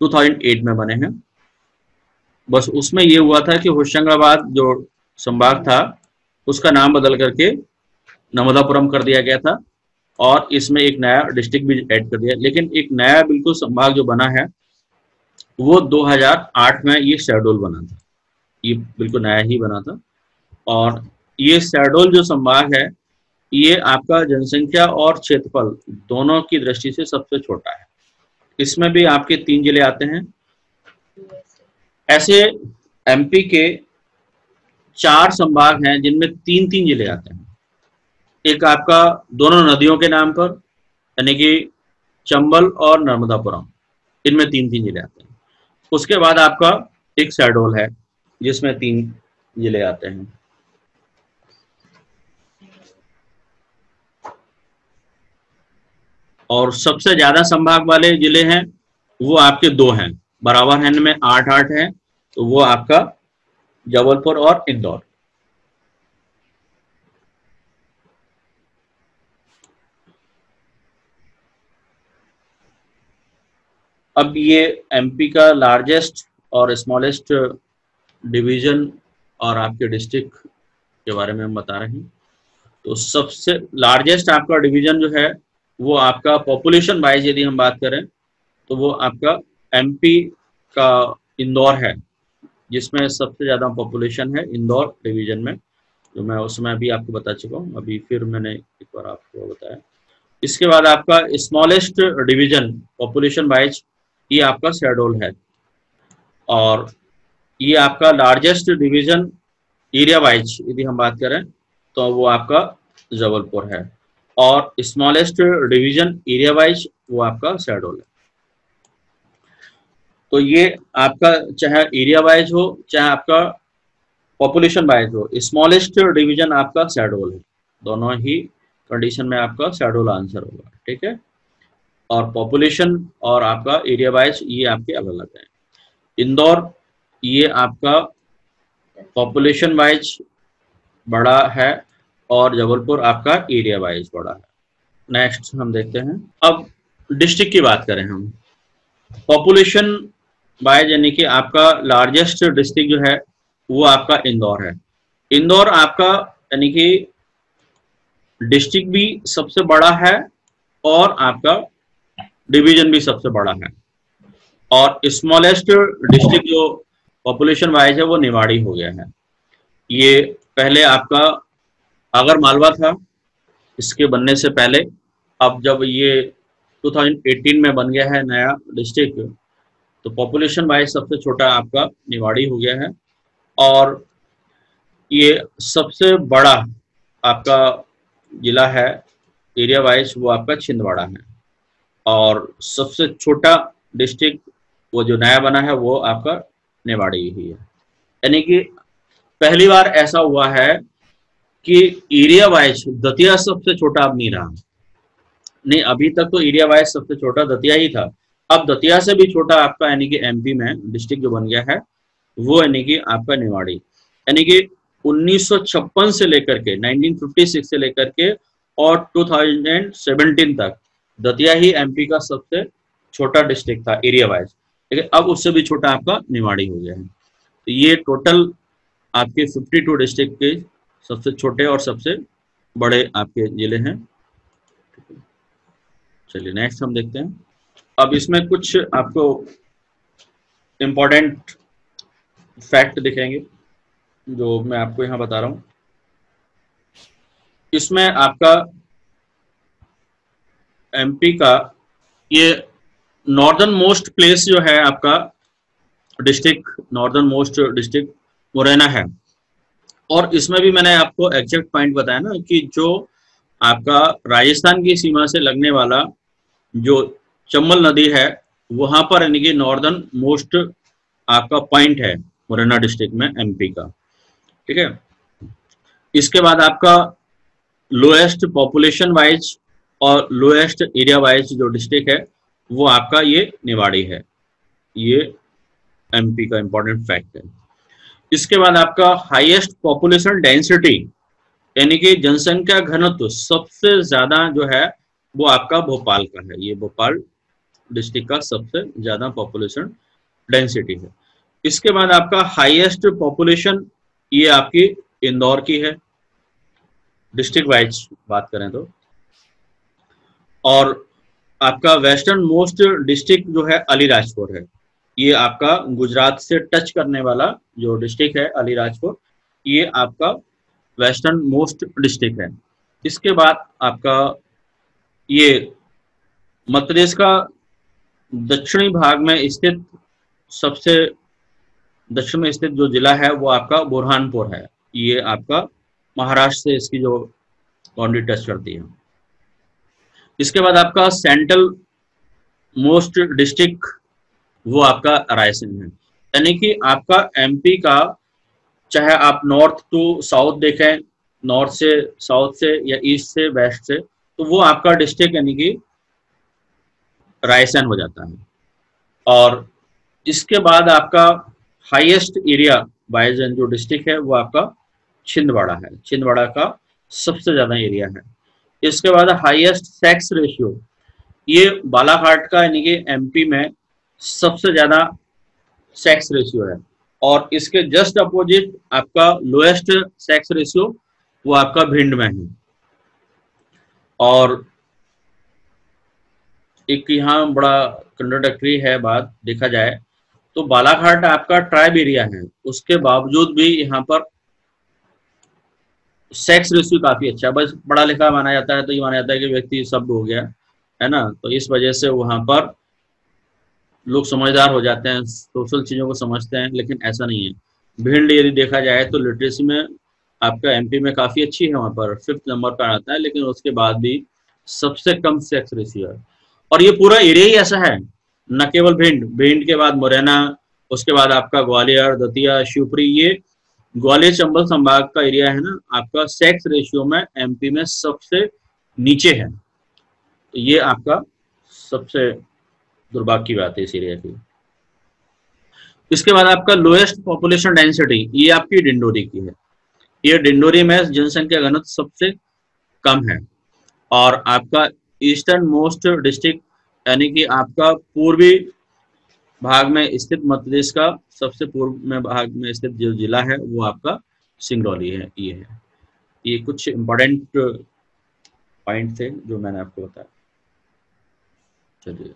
दो हज़ार आठ में बने हैं। बस उसमें ये हुआ था कि होशंगाबाद जो संभाग था उसका नाम बदल करके नर्मदापुरम कर दिया गया था, और इसमें एक नया डिस्ट्रिक्ट भी ऐड कर दिया, लेकिन एक नया बिल्कुल संभाग जो बना है वो दो हज़ार आठ में ये शहडोल बना था, ये बिल्कुल नया ही बना था। और ये शहडोल जो संभाग है ये आपका जनसंख्या और क्षेत्रफल दोनों की दृष्टि से सबसे छोटा है, इसमें भी आपके तीन जिले आते हैं। ऐसे एमपी के चार संभाग हैं जिनमें तीन तीन जिले आते हैं, एक आपका दोनों नदियों के नाम पर यानी कि चंबल और नर्मदापुरम, इनमें तीन तीन जिले आते हैं। उसके बाद आपका एक शहडोल है जिसमें तीन ये ले आते हैं। और सबसे ज्यादा संभाग वाले जिले हैं वो आपके दो हैं, बराबर हैंड में आठ आठ है, तो वो आपका जबलपुर और इंदौर। अब ये एमपी का लार्जेस्ट और स्मॉलेस्ट डिवीजन और आपके डिस्ट्रिक्ट के बारे में हम बता रहे हैं। तो सबसे लार्जेस्ट आपका डिवीजन जो है वो आपका पॉपुलेशन वाइज यदि हम बात करें तो वो आपका एमपी का इंदौर है, जिसमें सबसे ज़्यादा पॉपुलेशन है इंदौर डिवीजन में, जो मैं उसमें अभी आपको बता चुका हूँ, अभी फिर मैंने एक बार आपको बताया। इसके बाद आपका स्मॉलेस्ट डिवीजन पॉपुलेशन वाइज ये आपका शहडोल है, और ये आपका लार्जेस्ट डिवीजन एरिया वाइज यदि हम बात करें तो वो आपका जबलपुर है, और स्मॉलेस्ट डिवीजन एरिया वाइज वो आपका शहडोल है। तो ये आपका चाहे एरिया वाइज हो चाहे आपका पॉपुलेशन वाइज हो, स्मॉलेस्ट डिवीजन आपका शहडोल है, दोनों ही कंडीशन में आपका शहडोल आंसर होगा, ठीक है। और पॉपुलेशन और आपका एरिया वाइज ये आपके अलग अलग हैं। इंदौर ये आपका पॉपुलेशन वाइज बड़ा है और जबलपुर आपका एरिया वाइज बड़ा है। नेक्स्ट हम देखते हैं, अब डिस्ट्रिक्ट की बात करें हम, पॉपुलेशन बाय यानी कि आपका लार्जेस्ट डिस्ट्रिक्ट जो है वो आपका इंदौर है। इंदौर आपका यानी कि डिस्ट्रिक्ट भी सबसे बड़ा है और आपका डिवीजन भी सबसे बड़ा है, और स्मॉलेस्ट डिस्ट्रिक्ट जो पॉपुलेशन वाइज है वो निवाड़ी हो गया है। ये पहले आपका आगर मालवा था, इसके बनने से पहले, अब जब ये दो हज़ार अठारह में बन गया है नया डिस्ट्रिक्ट, तो पॉपुलेशन वाइज सबसे छोटा आपका निवाड़ी हो गया है, और ये सबसे बड़ा आपका जिला है एरिया वाइज वो आपका छिंदवाड़ा है, और सबसे छोटा डिस्ट्रिक्ट वो जो नया बना है वो आपका निवाड़ी ही है। यानी कि पहली बार ऐसा हुआ है कि एरिया वाइज दतिया सबसे छोटा अब नहीं रहा, नहीं अभी तक तो एरिया वाइज सबसे छोटा दतिया ही था, अब दतिया से भी छोटा आपका यानी कि एमपी में डिस्ट्रिक्ट जो बन गया है वो यानी कि आपका निवाड़ी। यानी कि उन्नीस सौ छप्पन से लेकर के उन्नीस सौ छप्पन से लेकर के और दो हज़ार सत्रह तक दतिया ही एमपी का सबसे छोटा डिस्ट्रिक्ट था एरिया वाइज, लेकिन अब उससे भी छोटा आपका निवाड़ी हो गया है। तो ये टोटल आपके बावन डिस्ट्रिक्ट के सबसे छोटे और सबसे बड़े आपके जिले हैं। चलिए नेक्स्ट हम देखते हैं, अब इसमें कुछ आपको इम्पोर्टेंट फैक्ट दिखेंगे जो मैं आपको यहाँ बता रहा हूँ। इसमें आपका एमपी का ये नॉर्दर्न मोस्ट प्लेस जो है आपका district, northern most district Morena है, और इसमें भी मैंने आपको एग्जैक्ट पॉइंट बताया ना कि जो आपका राजस्थान की सीमा से लगने वाला जो चंबल नदी है वहां पर यानी कि नॉर्दर्न मोस्ट आपका पॉइंट है मुरैना डिस्ट्रिक्ट में एमपी का, ठीक है। इसके बाद आपका लोएस्ट पॉपुलेशन वाइज और लोएस्ट एरिया वाइज जो डिस्ट्रिक्ट है वो आपका ये निवाड़ी है, ये एमपी का इंपॉर्टेंट फैक्ट है। इसके बाद आपका हाईएस्ट पॉपुलेशन डेंसिटी यानी कि जनसंख्या घनत्व सबसे ज्यादा जो है वो आपका भोपाल का है, ये भोपाल डिस्ट्रिक्ट का सबसे ज्यादा पॉपुलेशन डेंसिटी है। इसके बाद आपका हाईएस्ट पॉपुलेशन ये आपकी इंदौर की है डिस्ट्रिक्ट वाइज बात करें तो, और आपका वेस्टर्न मोस्ट डिस्ट्रिक्ट जो है अलीराजपुर है, ये आपका गुजरात से टच करने वाला जो डिस्ट्रिक्ट है अलीराजपुर, ये आपका वेस्टर्न मोस्ट डिस्ट्रिक्ट है। इसके बाद आपका ये मध्य प्रदेश का दक्षिणी भाग में स्थित सबसे दक्षिण में स्थित जो जिला है वो आपका बुरहानपुर है, ये आपका महाराष्ट्र से इसकी जो बाउंड्री टच करती है। इसके बाद आपका सेंट्रल मोस्ट डिस्ट्रिक्ट वो आपका रायसेन है। यानी कि आपका एमपी का चाहे आप नॉर्थ टू साउथ देखें, नॉर्थ से साउथ से या ईस्ट से वेस्ट से, तो वो आपका डिस्ट्रिक्ट यानी कि रायसेन हो जाता है। और इसके बाद आपका हाईएस्ट एरिया वाइज जो डिस्ट्रिक्ट है वो आपका छिंदवाड़ा है, छिंदवाड़ा का सबसे ज्यादा एरिया है। इसके बाद हाईएस्ट सेक्स रेशियो, ये बालाघाट का यानी कि एमपी में सबसे ज्यादा सेक्स रेशियो है। और इसके जस्ट अपोजिट आपका लोएस्ट सेक्स रेशियो वो आपका भिंड में है। और एक यहाँ बड़ा कंट्राडिक्टरी है बात देखा जाए तो, बालाघाट आपका ट्राइब एरिया है, उसके बावजूद भी यहाँ पर सेक्स रेशियो काफी अच्छा है। बस पढ़ा लिखा माना जाता है तो ये माना जाता है कि व्यक्ति सब हो गया है ना, तो इस वजह से वहां पर लोग समझदार हो जाते हैं, सोशल चीजों को समझते हैं, लेकिन ऐसा नहीं है। भिंड यदि देखा जाए तो लिटरेसी में आपका एमपी में काफी अच्छी है, वहां पर फिफ्थ नंबर पर आता है, लेकिन उसके बाद भी सबसे कम सेक्स रेशियो है। और ये पूरा एरिया ही ऐसा है, न केवल भिंड, भिंड के बाद मुरैना, उसके बाद आपका ग्वालियर, दतिया, शिवपुरी, ये ग्वालियर चंबल संभाग का एरिया है ना, आपका सेक्स रेशियो में एमपी में सबसे नीचे है। तो ये आपका सबसे दुर्भाग्य की बात है इस एरिया की। इसके बाद आपका लोएस्ट पॉपुलेशन डेंसिटी, ये आपकी डिंडोरी की है। ये डिंडोरी में जनसंख्या घनत्व सबसे कम है। और आपका ईस्टर्न मोस्ट डिस्ट्रिक्ट यानी कि आपका पूर्वी भाग में स्थित, मध्य प्रदेश का सबसे पूर्व में भाग में स्थित जो जिला है वो आपका सिंगरौली है। ये है ये कुछ इम्पोर्टेंट पॉइंट थे जो मैंने आपको बताया। चलिए,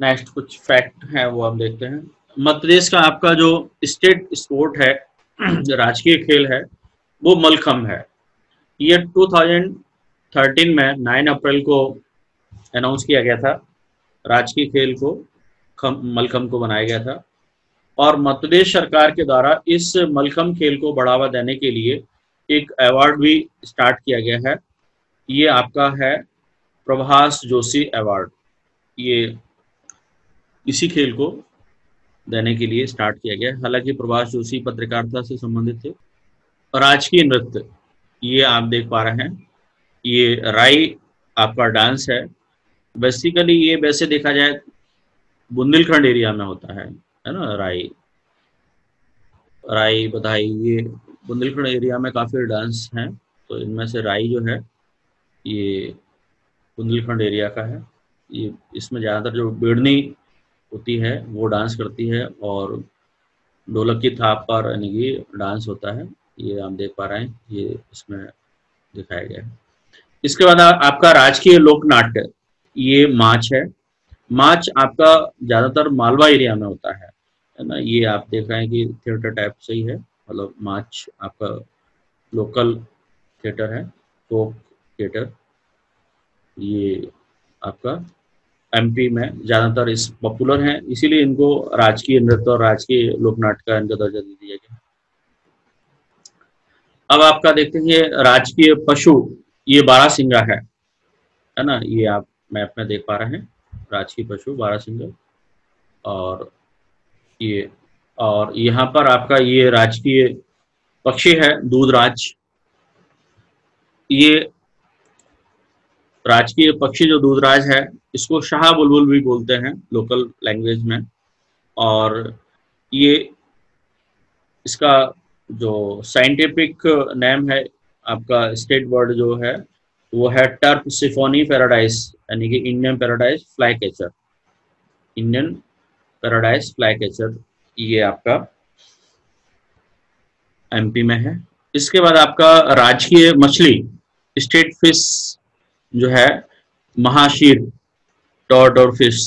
नेक्स्ट कुछ फैक्ट है वो आप देखते हैं। मध्य प्रदेश का आपका जो स्टेट स्पोर्ट है, जो राजकीय खेल है, वो मलखम्ब है। ये दो हज़ार तेरह में नौ अप्रैल को अनाउंस किया गया था, राजकीय खेल को मलखम्ब को बनाया गया था। और मध्य प्रदेश सरकार के द्वारा इस मलखम्ब खेल को बढ़ावा देने के लिए एक अवार्ड भी स्टार्ट किया गया है। ये आपका है प्रभास जोशी अवार्ड, ये इसी खेल को देने के लिए स्टार्ट किया गया। हालांकि प्रभाष जोशी पत्रकारिता से संबंधित थे। राजकीय नृत्य, ये आप देख पा रहे हैं, ये राई आपका डांस है। बेसिकली ये वैसे देखा जाए बुंदेलखंड एरिया में होता है है ना, राई राई बधाई, ये बुंदेलखंड एरिया में काफी डांस हैं, तो इनमें से राई जो है ये बुंदेलखंड एरिया का है। ये इसमें ज़्यादातर जो बेड़नी होती है वो डांस करती है, और ढोलक की थाप पर यानी कि डांस होता है। ये हम देख पा रहे हैं, ये इसमें दिखाया गया है। इसके बाद आपका राजकीय लोक नाट्य, ये माच है। माच आपका ज़्यादातर मालवा एरिया में होता है है ना। ये आप देख रहे हैं कि थिएटर टाइप से ही है, मतलब माच आपका लोकल थिएटर है, फोक थिएटर। ये आपका एमपी में ज्यादातर इस पॉपुलर हैं, इसीलिए इनको राजकीय नृत्य और राजकीय लोकनाट्य का इनका दर्जा दे दिया गया। अब आपका देखते हैं राजकीय पशु, ये बारहसिंगा है है ना। ये आप मैप में देख पा रहे हैं, राजकीय पशु बारहसिंगा। और ये और यहाँ पर आपका ये राजकीय पक्षी है दूधराज। ये राजकीय पक्षी जो दूधराज है, इसको शाह बुलबुल भी बोलते हैं लोकल लैंग्वेज में। और ये इसका जो साइंटिफिक नेम है, आपका स्टेट बर्ड जो है वो है टर्प सिफोनी पैराडाइज, यानी कि Indian paradise flycatcher, Indian paradise flycatcher. ये आपका एमपी में है। इसके बाद आपका राजकीय मछली, स्टेट फिश जो है महाशीर, टॉड और फिश,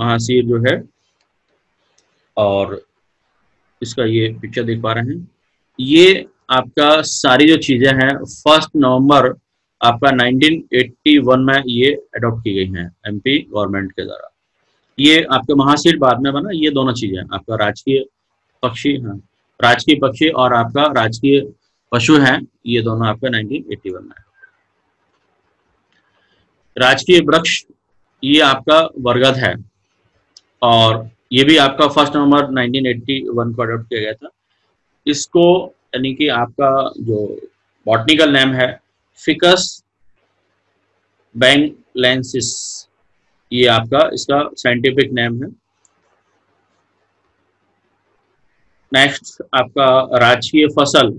महाशीर जो है। और इसका ये पिक्चर देख पा रहे हैं। ये आपका सारी जो चीजें हैं फर्स्ट नवंबर आपका उन्नीस सौ इक्यासी में ये अडॉप्ट की गई हैं एमपी गवर्नमेंट के द्वारा। ये आपका महाशीर बाद में बना, ये दोनों चीजें आपका राजकीय पक्षी है, राजकीय पक्षी और आपका राजकीय पशु हैं, ये दोनों आपका नाइनटीन एटी वन में है। राजकीय वृक्ष ये आपका बरगद है और ये भी आपका first November nineteen eighty one को अडॉप्ट किया गया था। इसको यानी कि आपका जो बॉटनिकल नेम है फिकस बैंगलेंसिस, ये आपका इसका साइंटिफिक नेम है। नेक्स्ट आपका राजकीय फसल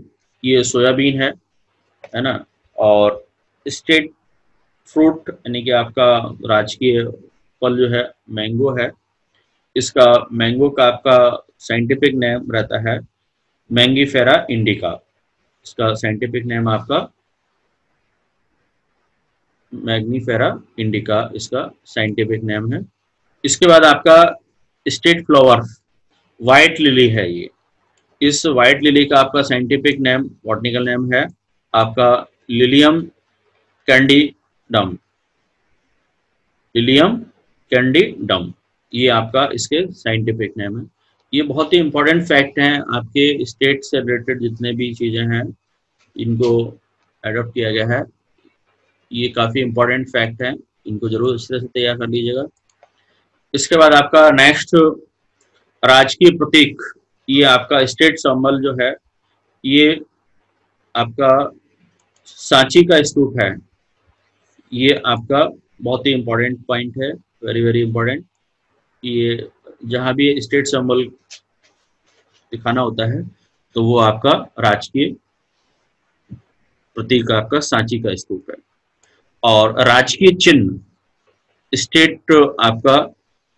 ये सोयाबीन है, है ना। और स्टेट फ्रूट यानी कि आपका राजकीय फल जो है मैंगो है। इसका मैंगो का आपका साइंटिफिक नेम रहता है मैंगीफेरा इंडिका। इसका साइंटिफिक नेम आपका मैंगीफेरा इंडिका, इसका साइंटिफिक नेम है। इसके बाद आपका स्टेट फ्लावर वाइट लिली है। ये इस वाइट लिली का आपका साइंटिफिक नेम बॉटनिकल नेम है आपका लिलियम कैंडिडम, लिलियम कैंडिडम, ये आपका इसके साइंटिफिक नेम है। ये बहुत ही इंपॉर्टेंट फैक्ट हैं, आपके स्टेट से रिलेटेड जितने भी चीज़ें हैं इनको एडॉप्ट किया गया है। ये काफ़ी इम्पोर्टेंट फैक्ट हैं, इनको जरूर इस तरह से तैयार कर लीजिएगा। इसके बाद आपका नेक्स्ट राजकीय प्रतीक ये आपका स्टेट संबल जो है ये आपका सांची का स्तूप है। ये आपका बहुत ही इम्पोर्टेंट पॉइंट है, वेरी वेरी इम्पोर्टेंट। ये जहाँ भी स्टेट संबल दिखाना होता है तो वो आपका राजकीय प्रतीक आपका सांची का स्तूप है। और राजकीय चिन्ह स्टेट आपका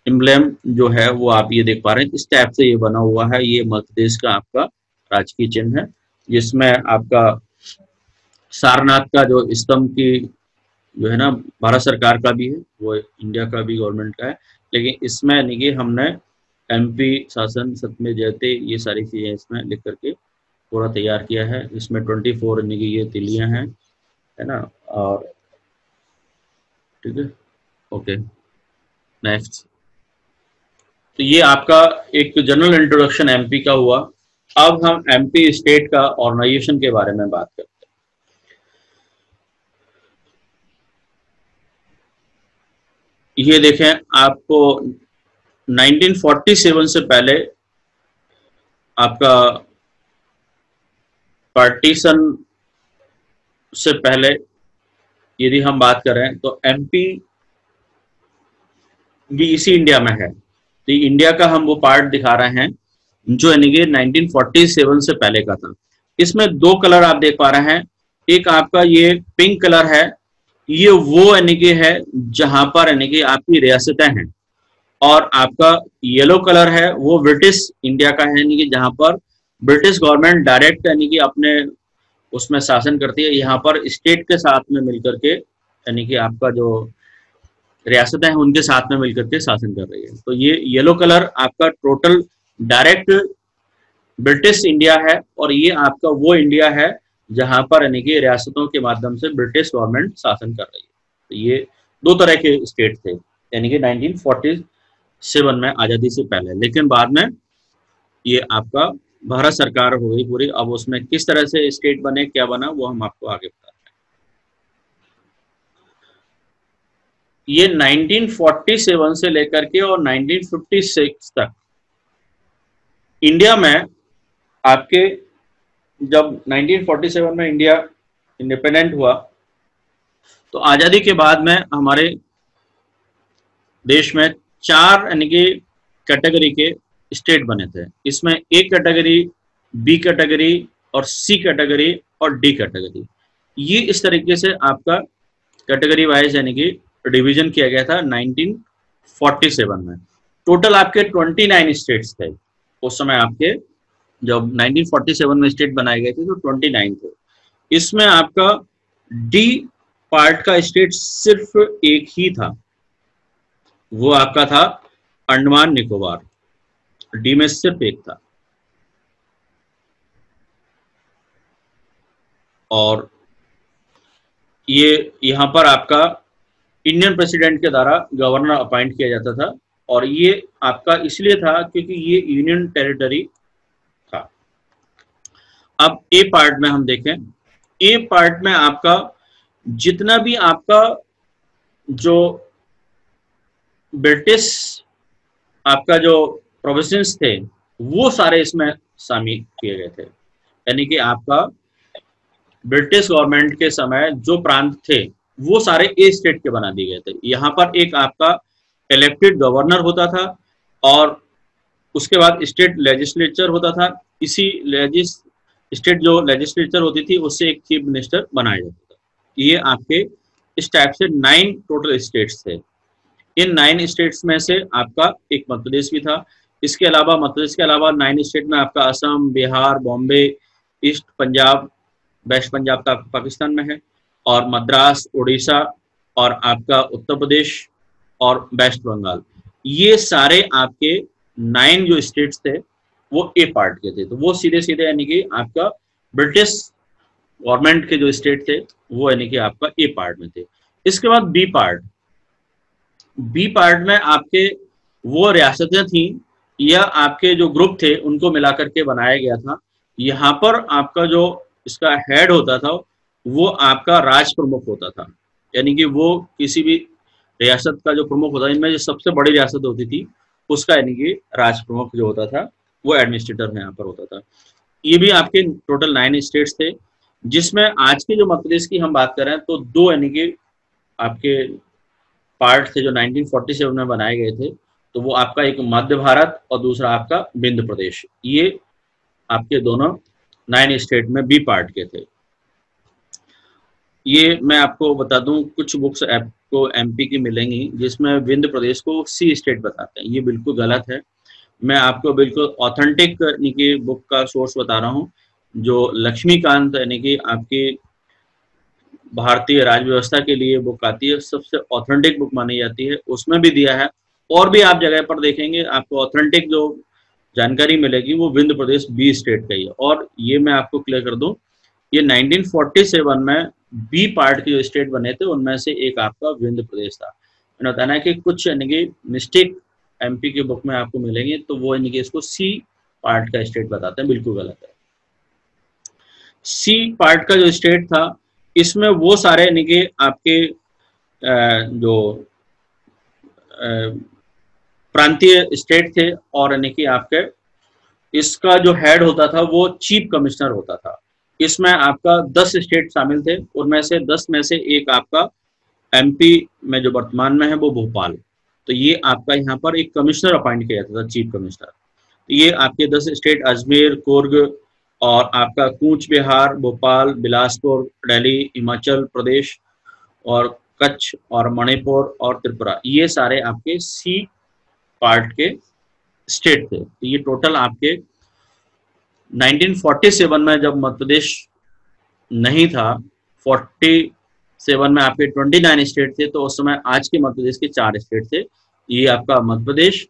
एम्ब्लेम जो है वो आप ये देख पा रहे हैं इस टाइप से ये बना हुआ है। ये मध्य प्रदेश का आपका राजकीय चिन्ह है जिसमें आपका सारनाथ का जो स्तंभ की जो है ना भारत सरकार का भी है, वो इंडिया का भी गवर्नमेंट का है, लेकिन इसमें यानी कि हमने एमपी शासन सतमे जयते ये सारी चीज़ें इसमें लिख करके पूरा तैयार किया है। इसमें ट्वेंटी फोर यानी कि ये तिलियाँ हैं, है ना। और ठीक है, ओके नेक्स्ट। तो ये आपका एक जनरल इंट्रोडक्शन एमपी का हुआ। अब हम एमपी स्टेट का ऑर्गेनाइजेशन के बारे में बात करते हैं। ये देखें आपको नाइनटीन फोर्टी सेवन से पहले आपका पार्टीशन से पहले यदि हम बात करें तो एमपी भी इसी इंडिया में है। तो इंडिया का हम वो पार्ट दिखा रहे हैं जो यानी कि नाइनटीन फोर्टी सेवन से पहले का था। इसमें दो कलर आप देख पा रहे हैं, एक आपका ये पिंक कलर है, ये वो यानी कि है जहां पर यानी कि आपकी रियासतें हैं। और आपका येलो कलर है वो ब्रिटिश इंडिया का है, यानी कि जहां पर ब्रिटिश गवर्नमेंट डायरेक्ट यानी कि अपने उसमें शासन करती है। यहाँ पर स्टेट के साथ में मिलकर के यानी कि आपका जो रियासतें हैं उनके साथ में मिलकर के शासन कर रही है। तो ये येलो कलर आपका टोटल डायरेक्ट ब्रिटिश इंडिया है और ये आपका वो इंडिया है जहां पर यानी कि रियासतों के माध्यम से ब्रिटिश गवर्नमेंट शासन कर रही है। तो ये दो तरह के स्टेट थे यानी कि नाइनटीन फोर्टी सेवन में आज़ादी से पहले, लेकिन बाद में ये आपका भारत सरकार हो गई पूरी। अब उसमें किस तरह से स्टेट बने क्या बना वो हम आपको आगे बता रहे हैं। ये नाइनटीन फोर्टी सेवन से लेकर के और नाइनटीन फिफ्टी सिक्स तक इंडिया में आपके, जब नाइनटीन फोर्टी सेवन में इंडिया इंडिपेंडेंट हुआ तो आज़ादी के बाद में हमारे देश में चार यानी कि कैटेगरी के स्टेट बने थे। इसमें ए कैटेगरी, बी कैटेगरी और सी कैटेगरी और डी कैटेगरी, ये इस तरीके से आपका कैटेगरी वाइज यानी कि डिवीजन किया गया था नाइनटीन फोर्टी सेवन में। टोटल आपके उनतीस स्टेट्स थे उस समय। आपके जब नाइनटीन फोर्टी सेवन में स्टेट बनाए गए थे तो उनतीस थे। इसमें आपका डी पार्ट का स्टेट सिर्फ एक ही था, वो आपका था अंडमान निकोबार। डी में सिर्फ एक था और ये यहाँ पर आपका इंडियन प्रेसिडेंट के द्वारा गवर्नर अपॉइंट किया जाता था। और ये आपका इसलिए था क्योंकि ये यूनियन टेरिटरी। अब ए पार्ट में हम देखें, ए पार्ट में आपका जितना भी आपका जो ब्रिटिश आपका जो प्रोविजंस थे वो सारे इसमें शामिल किए गए थे, यानी कि आपका ब्रिटिश गवर्नमेंट के समय जो प्रांत थे वो सारे ए स्टेट के बना दिए गए थे। यहाँ पर एक आपका इलेक्टेड गवर्नर होता था और उसके बाद स्टेट लेजिस्लेचर होता था, इसी लेजिस स्टेट जो लेजिस्लेचर होती थी उससे एक चीफ मिनिस्टर बनाया जाता था। ये आपके इस टाइप से नाइन टोटल स्टेट्स थे। इन नाइन स्टेट्स में से आपका एक मध्य प्रदेश भी था। इसके अलावा मध्य प्रदेश के अलावा नाइन स्टेट में आपका असम, बिहार, बॉम्बे, ईस्ट पंजाब, वेस्ट पंजाब का पाकिस्तान में है, और मद्रास, उड़ीसा और आपका उत्तर प्रदेश और वेस्ट बंगाल, ये सारे आपके नाइन जो स्टेट्स थे वो ए पार्ट के थे। तो वो सीधे सीधे यानी कि आपका ब्रिटिश गवर्नमेंट के जो स्टेट थे वो यानी कि आपका ए पार्ट में थे। इसके बाद बी पार्ट, बी पार्ट में आपके वो रियासतें थीं या आपके जो ग्रुप थे उनको मिलाकर के बनाया गया था। यहाँ पर आपका जो इसका हेड होता था वो आपका राज प्रमुख होता था, यानी कि वो किसी भी रियासत का जो प्रमुख होता था, इनमें जो सबसे बड़ी रियासत होती थी उसका यानी कि राज प्रमुख जो होता था वो एडमिनिस्ट्रेटर में यहाँ पर होता था। ये भी आपके टोटल नाइन स्टेट्स थे, जिसमें आज के जो मध्य प्रदेश की हम बात करें तो दो यानी कि आपके पार्ट थे जो नाइनटीन फोर्टी सेवन में बनाए गए थे। तो वो आपका एक मध्य भारत और दूसरा आपका विंध्य प्रदेश, ये आपके दोनों नाइन स्टेट में बी पार्ट के थे। ये मैं आपको बता दूं, कुछ बुक्स आपको एमपी की मिलेंगी जिसमें विंध्य प्रदेश को सी स्टेट बताते हैं, ये बिल्कुल गलत है। मैं आपको बिल्कुल ऑथेंटिक यानी कि बुक का सोर्स बता रहा हूँ, जो लक्ष्मीकांत यानी कि आपकी भारतीय राज्य व्यवस्था के लिए बुक आती है, सबसे ऑथेंटिक बुक मानी जाती है, उसमें भी दिया है। और भी आप जगह पर देखेंगे आपको ऑथेंटिक जो जानकारी मिलेगी वो विंध्य प्रदेश बी स्टेट का ही है। और ये मैं आपको क्लियर कर दूं, ये नाइनटीन फोर्टी सेवन में बी पार्ट के जो स्टेट बने थे उनमें से एक आपका विंध्य प्रदेश था। मैंने बताया कि कुछ यानी कि मिस्टेक एमपी के बुक में आपको मिलेंगे, तो वो यानी कि इसको सी पार्ट का स्टेट बताते हैं, बिल्कुल गलत है। सी पार्ट का जो स्टेट था इसमें वो सारे यानी कि आपके जो प्रांतीय स्टेट थे और यानी कि आपके इसका जो हेड होता था वो चीफ कमिश्नर होता था। इसमें आपका दस स्टेट शामिल थे, उनमें से दस में से एक आपका एमपी में जो वर्तमान में है वो भोपाल, तो ये आपका यहाँ पर एक कमिश्नर अपॉइंट किया जाता था, चीफ कमिश्नर। तो ये आपके दस स्टेट अजमेर, कुर्ग और आपका कूच बिहार, भोपाल, बिलासपुर, दिल्ली, हिमाचल प्रदेश और कच्छ और मणिपुर और त्रिपुरा, ये सारे आपके सी पार्ट के स्टेट थे। तो ये टोटल आपके नाइनटीन फोर्टी सेवन में जब मध्य प्रदेश नहीं था, सैंतालीस में आपके उनतीस स्टेट थे, तो उस समय आज के मध्य प्रदेश के चार स्टेट थे। ये आपका मध्य प्रदेश,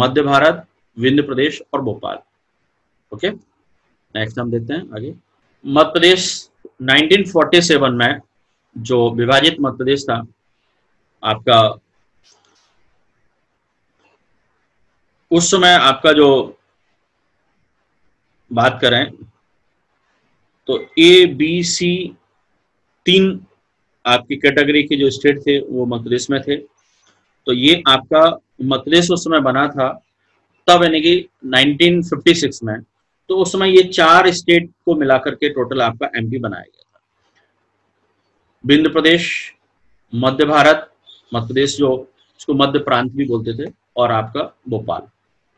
मध्य भारत, विंध्य प्रदेश और भोपाल। ओके, नेक्स्ट हम देखते हैं आगे। Madhya Pradesh nineteen forty seven में जो विभाजित मध्य प्रदेश था आपका, उस समय आपका जो बात करें तो ए, बी, सी तीन आपकी कैटेगरी के जो स्टेट थे वो मध्य प्रदेश में थे। तो ये आपका मध्य प्रदेश उस समय बना था तब यानी कि नाइनटीन फिफ्टी सिक्स में, तो उस समय ये चार स्टेट को मिलाकर के टोटल आपका एमपी बनाया गया था। विंध्य प्रदेश, मध्य भारत, मध्य प्रदेश जो इसको मध्य प्रांत भी बोलते थे, और आपका भोपाल,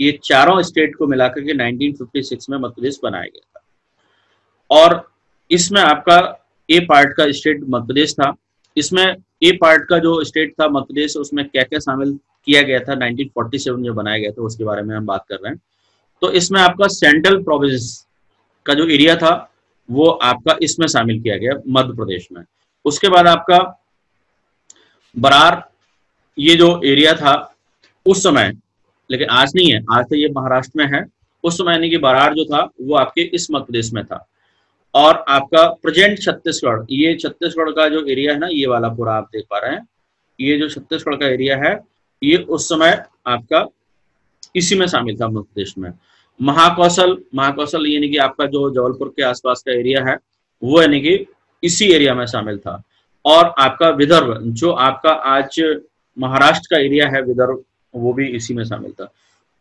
ये चारों स्टेट को मिलाकर के नाइनटीन फिफ्टी सिक्स में मध्य प्रदेश बनाया गया था। और इसमें आपका ए पार्ट का स्टेट मध्य प्रदेश था। इसमें ए पार्ट का जो स्टेट था मध्य प्रदेश, उसमें क्या क्या शामिल किया गया था नाइनटीन फोर्टी सेवन जो बनाया गया था उसके बारे में हम बात कर रहे हैं। तो इसमें आपका सेंट्रल प्रोविंस का जो एरिया था वो आपका इसमें शामिल किया गया मध्य प्रदेश में। उसके बाद आपका बरार ये जो एरिया था उस समय, लेकिन आज नहीं है, आज तो ये महाराष्ट्र में है, उस समय यानी कि बरार जो था वो आपके इस मध्य प्रदेश में था। और आपका प्रेजेंट छत्तीसगढ़, ये छत्तीसगढ़ का जो एरिया है ना, ये वाला पूरा आप देख पा रहे हैं, ये जो छत्तीसगढ़ का एरिया है ये उस समय आपका इसी में शामिल था मध्य प्रदेश में। महाकौशल, महाकौशल यानी कि आपका जो जबलपुर के आसपास का एरिया है वो यानी कि इसी एरिया में शामिल था। और आपका विदर्भ जो आपका आज महाराष्ट्र का एरिया है विदर्भ, वो भी इसी में शामिल था।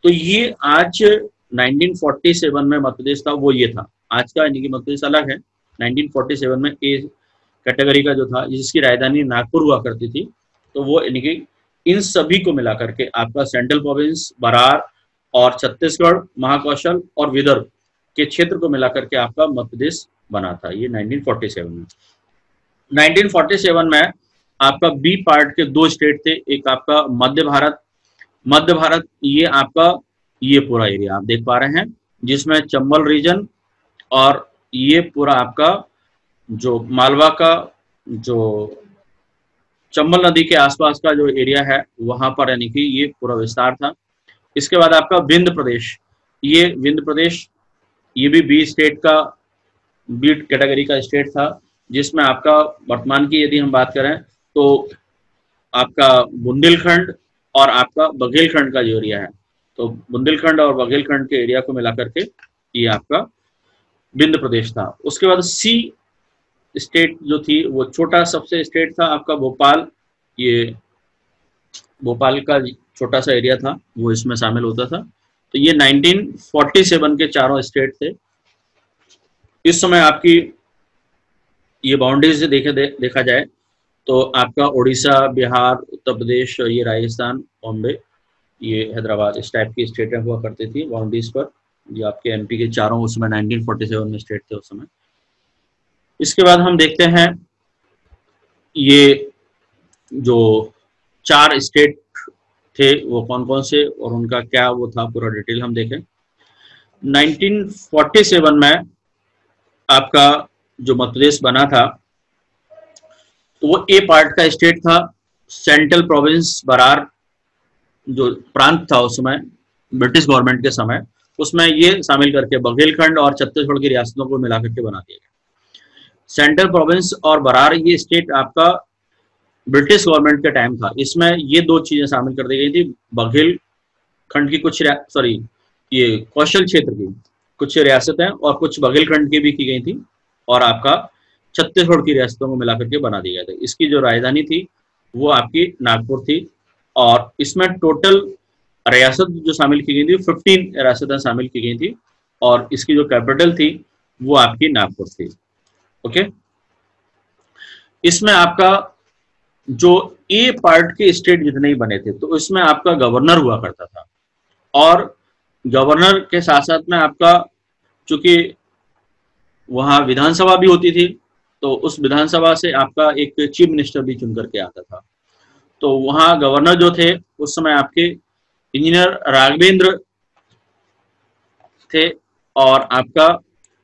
तो ये आज उन्नीस सौ सैंतालीस में मध्य प्रदेश था वो ये था। आज का यानी कि मध्य प्रदेश अलग है। उन्नीस सौ सैंतालीस में ए कैटेगरी का जो था जिसकी राजधानी नागपुर हुआ करती थी, तो वो यानी कि इन सभी को मिलाकर के आपका सेंट्रल प्रोविंस, बरार और छत्तीसगढ़, महाकौशल और विदर्भ के क्षेत्र को मिलाकर के आपका मध्य प्रदेश बना था। ये उन्नीस सौ सैंतालीस में उन्नीस सौ सैंतालीस में आपका बी पार्ट के दो स्टेट थे। एक आपका मध्य भारत, मध्य भारत ये आपका ये पूरा एरिया आप देख पा रहे हैं जिसमें चंबल रीजन और ये पूरा आपका जो मालवा का जो चंबल नदी के आसपास का जो एरिया है वहां पर यानी कि ये पूरा विस्तार था। इसके बाद आपका विंध्य प्रदेश, ये विंध्य प्रदेश ये भी बी स्टेट का, बी कैटेगरी का स्टेट था जिसमें आपका वर्तमान की यदि हम बात करें तो आपका बुंदेलखंड और आपका बघेलखंड का जो एरिया है, तो बुंदेलखंड और बघेलखंड के एरिया को मिलाकर के ये आपका विंध्य प्रदेश था। उसके बाद सी स्टेट जो थी वो छोटा सबसे स्टेट था आपका भोपाल, ये भोपाल का छोटा सा एरिया था वो इसमें शामिल होता था। तो ये उन्नीस सौ सैंतालीस के चारों स्टेट थे। इस समय आपकी ये बाउंड्रीज से देखे दे, देखा जाए तो आपका उड़ीसा, बिहार, उत्तर प्रदेश, ये राजस्थान, बॉम्बे, ये हैदराबाद, इस टाइप की स्टेटें हुआ करती थी बाउंड्रीज पर। ये आपके एमपी के चारों उस समय उन्नीस सौ सैंतालीस में स्टेट थे उस समय। इसके बाद हम देखते हैं ये जो चार स्टेट थे वो कौन कौन से और उनका क्या वो था, पूरा डिटेल हम देखें। उन्नीस सौ सैंतालीस में आपका जो मध्य प्रदेश बना था तो वो ए पार्ट का स्टेट था। सेंट्रल प्रोविंस बरार जो प्रांत था उस समय ब्रिटिश गवर्नमेंट के समय, उसमें ये शामिल करके बघेलखंड और छत्तीसगढ़ की रियासतों को मिलाकर के बना दिया गया। सेंट्रल प्रोविंस और बरार ये स्टेट आपका ब्रिटिश गवर्नमेंट का टाइम था। इसमें ये दो चीजें शामिल कर दी गई थी, बघेल खंड की कुछ सॉरी ये कौशल क्षेत्र की कुछ रियासतें और कुछ बघेलखंड की भी की गई थी और आपका छत्तीसगढ़ की रियासतों को मिलाकर के बना दिया गया था। इसकी जो राजधानी थी वो आपकी नागपुर थी और इसमें टोटल रियासत जो शामिल की गई थी फिफ्टीन रियासतें शामिल की गई थी और इसकी जो कैपिटल थी वो आपकी नागपुर थी। ओके, इसमें आपका जो ए पार्ट के स्टेट जितने ही बने थे तो इसमें आपका गवर्नर हुआ करता था और गवर्नर के साथ साथ में आपका चूंकि वहाँ विधानसभा भी होती थी तो उस विधानसभा से आपका एक चीफ मिनिस्टर भी चुन करके आता था। तो वहाँ गवर्नर जो थे उस समय आपके इंजीनियर राघवेंद्र थे और आपका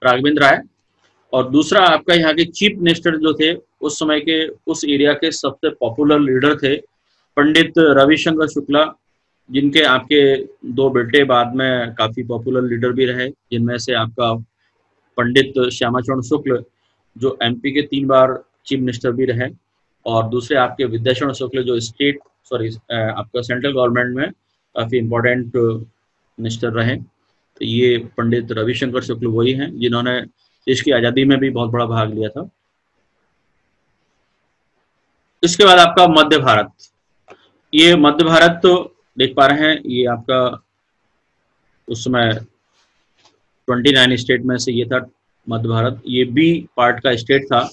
राघवेंद्र राय, और दूसरा आपका यहाँ के चीफ मिनिस्टर जो थे उस समय के उस एरिया के सबसे पॉपुलर लीडर थे पंडित रविशंकर शुक्ला, जिनके आपके दो बेटे बाद में काफी पॉपुलर लीडर भी रहे, जिनमें से आपका पंडित श्यामाचरण शुक्ल जो एमपी के तीन बार चीफ मिनिस्टर भी रहे और दूसरे आपके विद्याचरण शुक्ल जो स्टेट सॉरी आपका सेंट्रल गवर्नमेंट में काफी इम्पोर्टेंट मिनिस्टर रहे। तो ये पंडित रविशंकर शुक्ल वही हैं जिन्होंने देश की आजादी में भी बहुत बड़ा भाग लिया था। इसके बाद आपका मध्य भारत, ये मध्य भारत तो देख पा रहे हैं ये आपका उस समय उनतीस स्टेट में से ये था मध्य भारत, ये बी पार्ट का स्टेट था।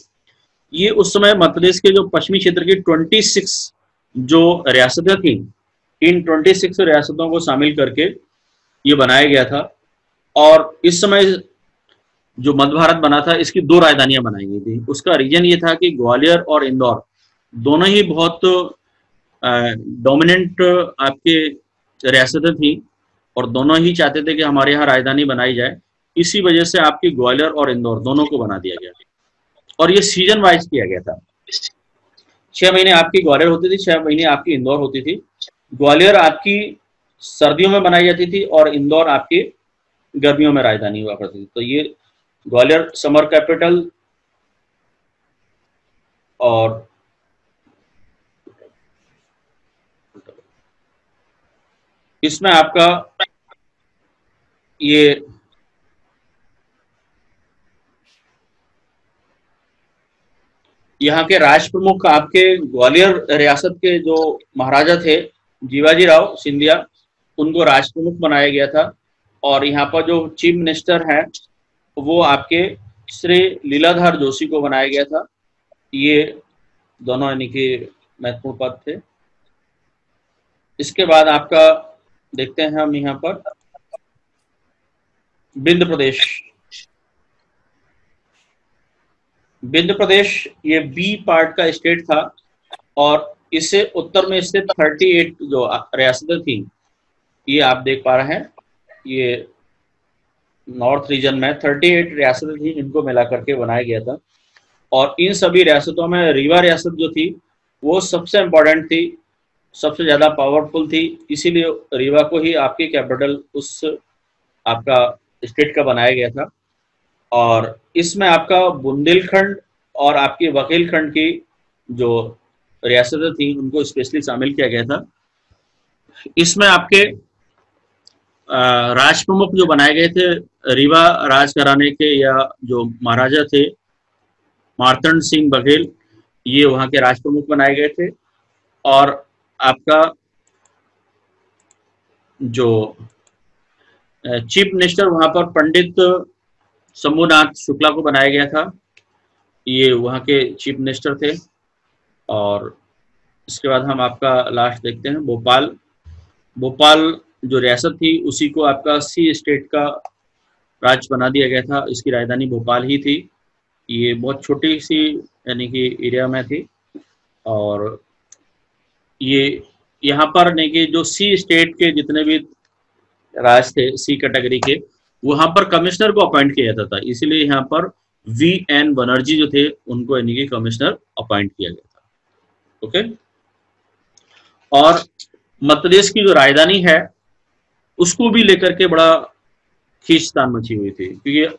ये उस समय मध्य प्रदेश के जो पश्चिमी क्षेत्र की छब्बीस जो रियासतें थी इन छब्बीस रियासतों को शामिल करके ये बनाया गया था। और इस समय जो मध्य भारत बना था इसकी दो राजधानियां बनाई गई थी। उसका रीजन ये था कि ग्वालियर और इंदौर दोनों ही बहुत डोमिनेंट आपके रियासतें थी और दोनों ही चाहते थे कि हमारे यहाँ राजधानी बनाई जाए। इसी वजह से आपकी ग्वालियर और इंदौर दोनों को बना दिया गया और ये सीजन वाइज किया गया था। छह महीने आपकी ग्वालियर होती थी, छह महीने आपकी इंदौर होती थी। ग्वालियर आपकी सर्दियों में बनाई जाती थी और इंदौर आपकी गर्मियों में राजधानी हुआ करती थी। तो ये ग्वालियर समर कैपिटल और इसमें आपका ये यहाँ के राज प्रमुख आपके ग्वालियर रियासत के जो महाराजा थे जीवाजी राव सिंधिया, उनको राज प्रमुख बनाया गया था। और यहाँ पर जो चीफ मिनिस्टर हैं वो आपके श्री लीलाधार जोशी को बनाया गया था। ये दोनों यानी कि महत्वपूर्ण पद थे। इसके बाद आपका देखते हैं हम यहाँ पर विंध्य प्रदेश। विंध्य प्रदेश ये बी पार्ट का स्टेट था और इसे उत्तर में इससे अड़तीस जो रियासतें थी ये आप देख पा रहे हैं। ये नॉर्थ रीजन में अड़तीस रियासतें थी जिनको मिलाकर के बनाया गया था। और इन सभी रियासतों में रीवा रियासत जो थी वो सबसे इम्पोर्टेंट थी, सबसे ज़्यादा पावरफुल थी, इसीलिए रीवा को ही आपकी कैपिटल उस आपका स्टेट का बनाया गया था। और इसमें आपका बुंदेलखंड और आपकी वकीलखंड की जो रियासतें थी उनको स्पेशली शामिल किया गया था। इसमें आपके राज प्रमुख जो बनाए गए थे रीवा राज कराने के या जो महाराजा थे मार्तण्ड सिंह बघेल, ये वहाँ के राज प्रमुख बनाए गए थे। और आपका जो चीफ मिनिस्टर वहाँ पर पंडित शंभुनाथ शुक्ला को बनाया गया था, ये वहाँ के चीफ मिनिस्टर थे। और इसके बाद हम आपका लास्ट देखते हैं भोपाल। भोपाल जो रियासत थी उसी को आपका सी स्टेट का राज्य बना दिया गया था। इसकी राजधानी भोपाल ही थी। ये बहुत छोटी सी यानी कि एरिया में थी। और ये यहाँ पर यानी कि जो सी स्टेट के जितने भी राज थे सी कैटेगरी के, वहाँ पर कमिश्नर को अपॉइंट किया जाता था, इसीलिए यहाँ पर वी एन बनर्जी जो थे उनको यानी कि कमिश्नर अपॉइंट किया गया था। ओके। और मध्य प्रदेश की जो राजधानी है उसको भी लेकर के बड़ा खींचतान मची हुई थी, क्योंकि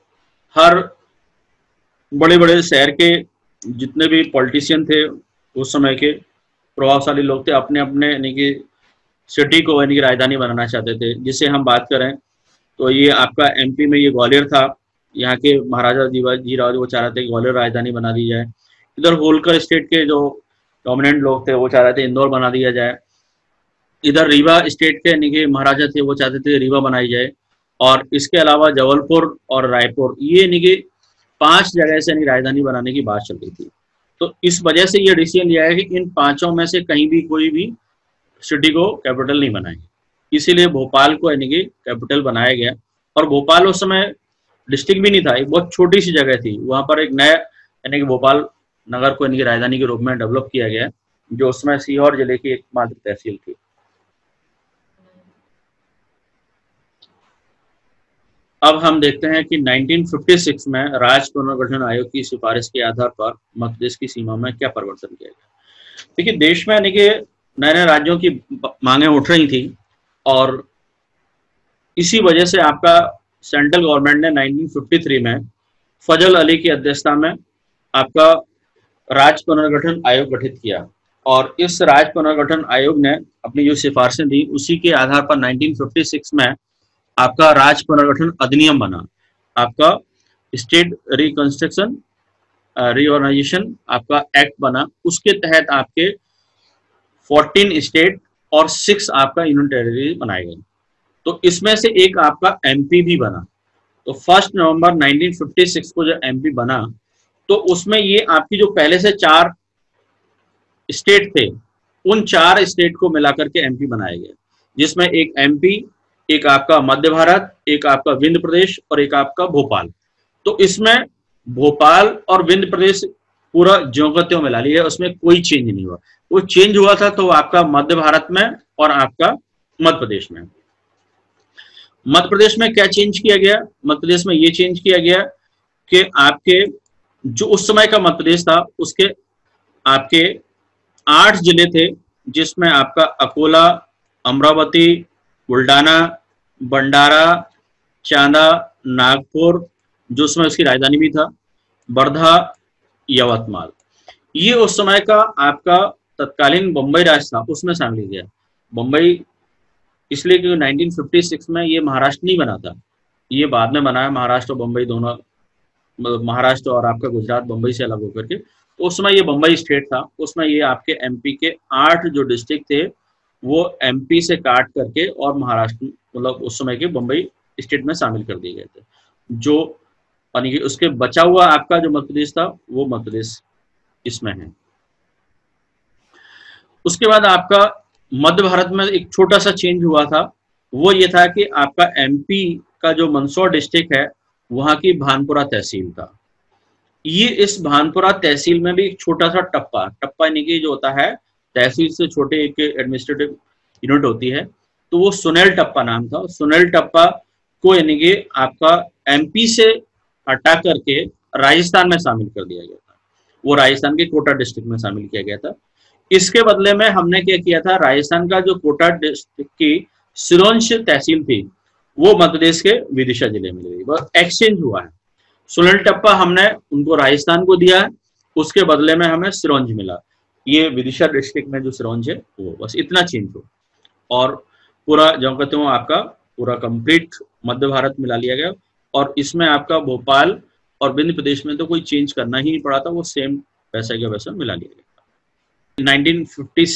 हर बड़े बड़े शहर के जितने भी पॉलिटिशियन थे उस समय के प्रभावशाली लोग थे, अपने अपने यानी कि सिटी को यानी कि राजधानी बनाना चाहते थे। जिससे हम बात करें तो ये आपका एमपी में ये ग्वालियर था, यहाँ के महाराजा जीवाजी राव वो चाह रहे थे ग्वालियर राजधानी बना दी जाए। इधर होलकर स्टेट के जो डोमिनेंट लोग थे वो चाह रहे थे इंदौर बना दिया जाए। इधर रीवा स्टेट के यानी कि महाराजा थे वो चाहते थे रीवा बनाई जाए। और इसके अलावा जबलपुर और रायपुर ये यानी कि पांच जगह से यानी राजधानी बनाने की बात चल रही थी। तो इस वजह से ये डिसीजन लिया है कि इन पांचों में से कहीं भी कोई भी सिटी को कैपिटल नहीं बनाएंगे, इसीलिए भोपाल को यानी कि कैपिटल बनाया गया। और भोपाल उस समय डिस्ट्रिक्ट भी नहीं था, एक बहुत छोटी सी जगह थी। वहाँ पर एक नया यानी कि भोपाल नगर को यानी कि राजधानी के रूप में डेवलप किया गया, जो उस समय सीहोर जिले की एकमात्र तहसील थी। अब हम देखते हैं कि उन्नीस सौ छप्पन में राज्य पुनर्गठन आयोग की सिफारिश के आधार पर मध्य प्रदेश की सीमा में क्या परिवर्तन किया गया। देखिए, देश में यानी कि नए नए राज्यों की मांगे उठ रही थी और इसी वजह से आपका सेंट्रल गवर्नमेंट ने उन्नीस सौ तिरेपन में फजल अली की अध्यक्षता में आपका राज्य पुनर्गठन आयोग गठित किया। और इस राज्य पुनर्गठन आयोग ने अपनी जो सिफारिशें दी उसी के आधार पर उन्नीस सौ छप्पन में आपका राज्य पुनर्गठन अधिनियम बना। आपका स्टेट रिकंस्ट्रक्शन रीऑर्गेनाइजेशन आपका एक्ट बना, उसके तहत आपके चौदह स्टेट और छह आपका यूनियन टेरिटरी बनाए गए। तो इसमें से एक आपका एमपी भी बना। तो फर्स्ट नवंबर उन्नीस सौ छप्पन को जब एमपी बना तो उसमें ये आपकी जो पहले से चार स्टेट थे उन चार स्टेट को मिलाकर के एमपी बनाया गया, जिसमें एक एमपी, एक आपका मध्य भारत, एक आपका विंध्य प्रदेश और एक आपका भोपाल। तो इसमें भोपाल और विंध्य प्रदेश पूरा ज्यों का त्यों मिला लिया, उसमें कोई चेंज नहीं हुआ। वो चेंज हुआ था तो आपका मध्य भारत में और आपका मध्य प्रदेश में। मध्य प्रदेश में क्या चेंज किया गया? मध्य प्रदेश में ये चेंज किया गया कि आपके जो उस समय का मध्य प्रदेश था उसके आपके आठ जिले थे, जिसमें आपका अकोला, अमरावती, बुल्डाना, भंडारा, चांदा, नागपुर जो उस समय उसकी राजधानी भी था, वर्धा, यवतमाल, ये उस समय का आपका तत्कालीन बम्बई राज्य था उसमें शामिल किया गया। बम्बई इसलिए क्योंकि उन्नीस सौ छप्पन में ये महाराष्ट्र नहीं बना था, ये बाद में बनाया महाराष्ट्र और बम्बई दोनों, मतलब महाराष्ट्र और आपका गुजरात बम्बई से अलग होकर के। तो उसमें ये बम्बई स्टेट था, उसमें ये आपके एमपी के आठ जो डिस्ट्रिक्ट थे वो एमपी से काट करके और महाराष्ट्र मतलब उस समय के बम्बई स्टेट में शामिल कर दिए गए थे। जो यानी कि उसके बचा हुआ आपका जो मध्य प्रदेश था वो मध्य प्रदेश इसमें है। उसके बाद आपका मध्य भारत में एक छोटा सा चेंज हुआ था, वो ये था कि आपका एमपी का जो मंदसौर डिस्ट्रिक्ट है वहां की भानपुरा तहसील था। ये इस भानपुरा तहसील में भी एक छोटा सा टप्पा, टप्पा यानी कि जो होता है तहसील से छोटे एक एडमिनिस्ट्रेटिव यूनिट होती है, तो वो सुनेल टप्पा नाम था। सुनेल टप्पा को यानी कि आपका एमपी से हटा करके राजस्थान में शामिल कर दिया गया था, वो राजस्थान के कोटा डिस्ट्रिक्ट में शामिल किया गया था। इसके बदले में हमने क्या किया था, राजस्थान का जो कोटा डिस्ट्रिक्ट की सिरोंज तहसील थी वो मध्य प्रदेश के विदिशा जिले में गई। बस एक्सचेंज हुआ है, सुनील टप्पा हमने उनको राजस्थान को दिया है, उसके बदले में हमें सिरोंज मिला, ये विदिशा डिस्ट्रिक्ट में जो सिरोंज है वो, बस इतना चेंज हो और पूरा जो कहते हो आपका पूरा कंप्लीट मध्य भारत मिला लिया गया। और इसमें आपका भोपाल और विंध्य प्रदेश में तो कोई चेंज करना ही नहीं पड़ा था, वो सेम वैसा का वैसा मिला लिया गया। नाइनटीन फिफ्टी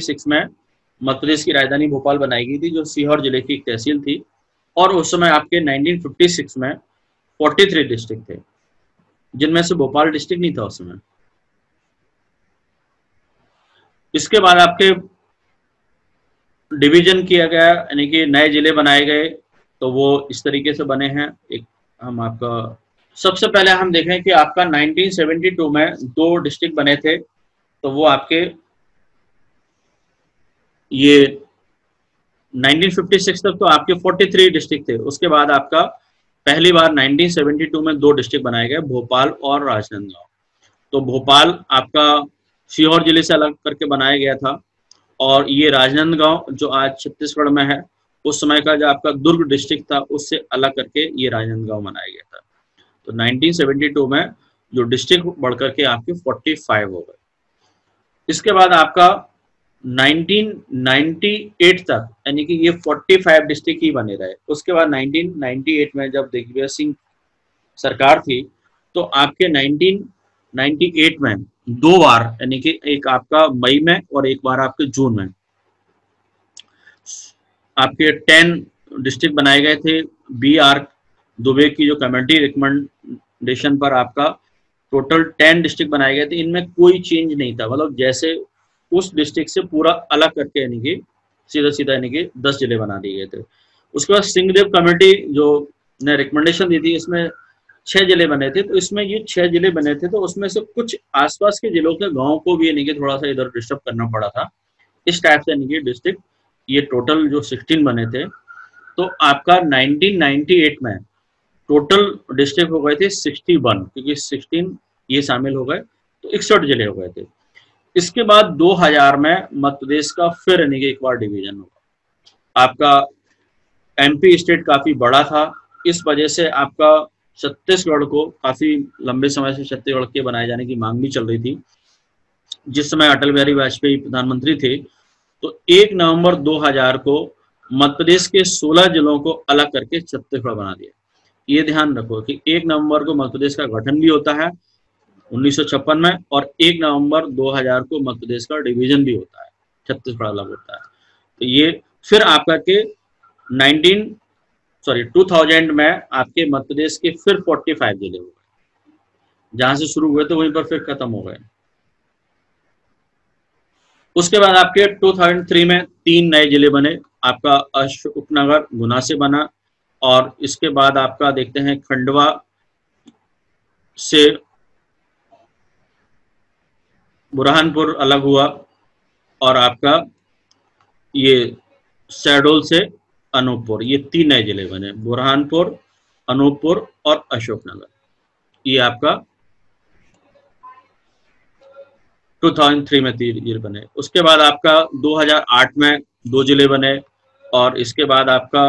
सिक्स में मध्य प्रदेश की राजधानी भोपाल बनाई गई थी, जो सीहोर जिले की एक तहसील थी। और उस समय आपके नाइनटीन फिफ्टी सिक्स में तैंतालीस डिस्ट्रिक्ट थे, जिनमें से भोपाल डिस्ट्रिक्ट नहीं था उस समय। इसके बाद आपके डिवीजन किया गया, यानी कि नए जिले बनाए गए, तो वो इस तरीके से बने हैं। एक हम आपका सबसे पहले हम देखें कि आपका नाइनटीन सेवेंटी टू में दो डिस्ट्रिक्ट बने थे, तो वो आपके ये नाइनटीन फिफ्टी सिक्स तक तो आपके तैंतालीस डिस्ट्रिक्ट थे। उसके बाद आपका पहली बार नाइनटीन सेवेंटी टू में दो डिस्ट्रिक्ट बनाए गए, भोपाल और राजनांदगांव। तो भोपाल आपका सीहोर जिले से अलग करके बनाया गया था, और ये राजनांदगांव जो आज छत्तीसगढ़ में है, उस समय का जो आपका दुर्ग डिस्ट्रिक्ट था उससे अलग करके ये राजनांदगांव बनाया गया था। तो नाइनटीन सेवेंटी टू में जो डिस्ट्रिक्ट बढ़ करके आपके पैंतालीस हो गए। इसके बाद आपका नाइनटीन नाइंटी एट तक यानी कि ये पैंतालीस डिस्ट्रिक्ट ही बने रहे। उसके बाद नाइनटीन नाइंटी एट में जब दिग्विजय सिंह सरकार थी, तो आपके नाइनटीन नाइंटी एट में दो बार यानी कि एक आपका मई में और एक बार आपके जून में आपके दस डिस्ट्रिक्ट बनाए गए थे। बी आर दुबे की जो कमेटी रिकमेंडेशन पर आपका टोटल दस डिस्ट्रिक्ट बनाए गए थे, इनमें कोई चेंज नहीं था। मतलब जैसे उस डिस्ट्रिक्ट से पूरा अलग करके यानी कि सीधा सीधा यानी कि दस जिले बना दिए गए थे। उसके बाद सिंहदेव कमेटी जो ने रिकमेंडेशन दी थी, इसमें छह जिले बने थे, तो इसमें ये छह जिले बने थे, तो उसमें से कुछ आसपास के जिलों के गाँव को भी यानी कि थोड़ा सा इधर डिस्टर्ब करना पड़ा था। इस टाइप से यानी कि डिस्ट्रिक्ट ये टोटल जो सोलह बने थे, तो आपका नाइनटीन नाइंटी एट में टोटल डिस्ट्रिक्ट हो गए थे इकसठ, क्योंकि सोलह ये शामिल हो गए, तो इकसठ जिले हो गए थे। इसके बाद दो हज़ार में मध्य प्रदेश का फिर यानी कि एक बार डिवीजन होगा। आपका एमपी स्टेट काफ़ी बड़ा था, इस वजह से आपका छत्तीसगढ़ को काफ़ी लंबे समय से छत्तीसगढ़ के बनाए जाने की मांग भी चल रही थी। जिस समय अटल बिहारी वाजपेयी प्रधानमंत्री थे, तो एक नवंबर दो हज़ार को मध्य प्रदेश के सोलह जिलों को अलग करके छत्तीसगढ़ बना दिया। ये ध्यान रखो कि एक नवंबर को मध्य प्रदेश का गठन भी होता है उन्नीस सौ छप्पन में, और एक नवंबर दो हज़ार को मध्य प्रदेश का डिवीजन भी होता है, छत्तीसगढ़ अलग होता है। तो ये फिर आपका के नाइनटीन सॉरी टू थाउज़ेंड में आपके मध्य प्रदेश के फिर पैंतालीस जिले हो गए, जहाँ से शुरू हुए तो वहीं पर फिर खत्म हो गए। उसके बाद आपके दो हज़ार तीन में तीन नए जिले बने, आपका अशोकनगर गुना से बना, और इसके बाद आपका देखते हैं खंडवा से बुरहानपुर अलग हुआ, और आपका ये शहडोल से अनूपपुर, ये तीन नए जिले बने, बुरहानपुर, अनूपपुर और अशोकनगर। ये आपका दो हज़ार तीन में तीन जिले बने। उसके बाद आपका दो हज़ार आठ में दो जिले बने, और इसके बाद आपका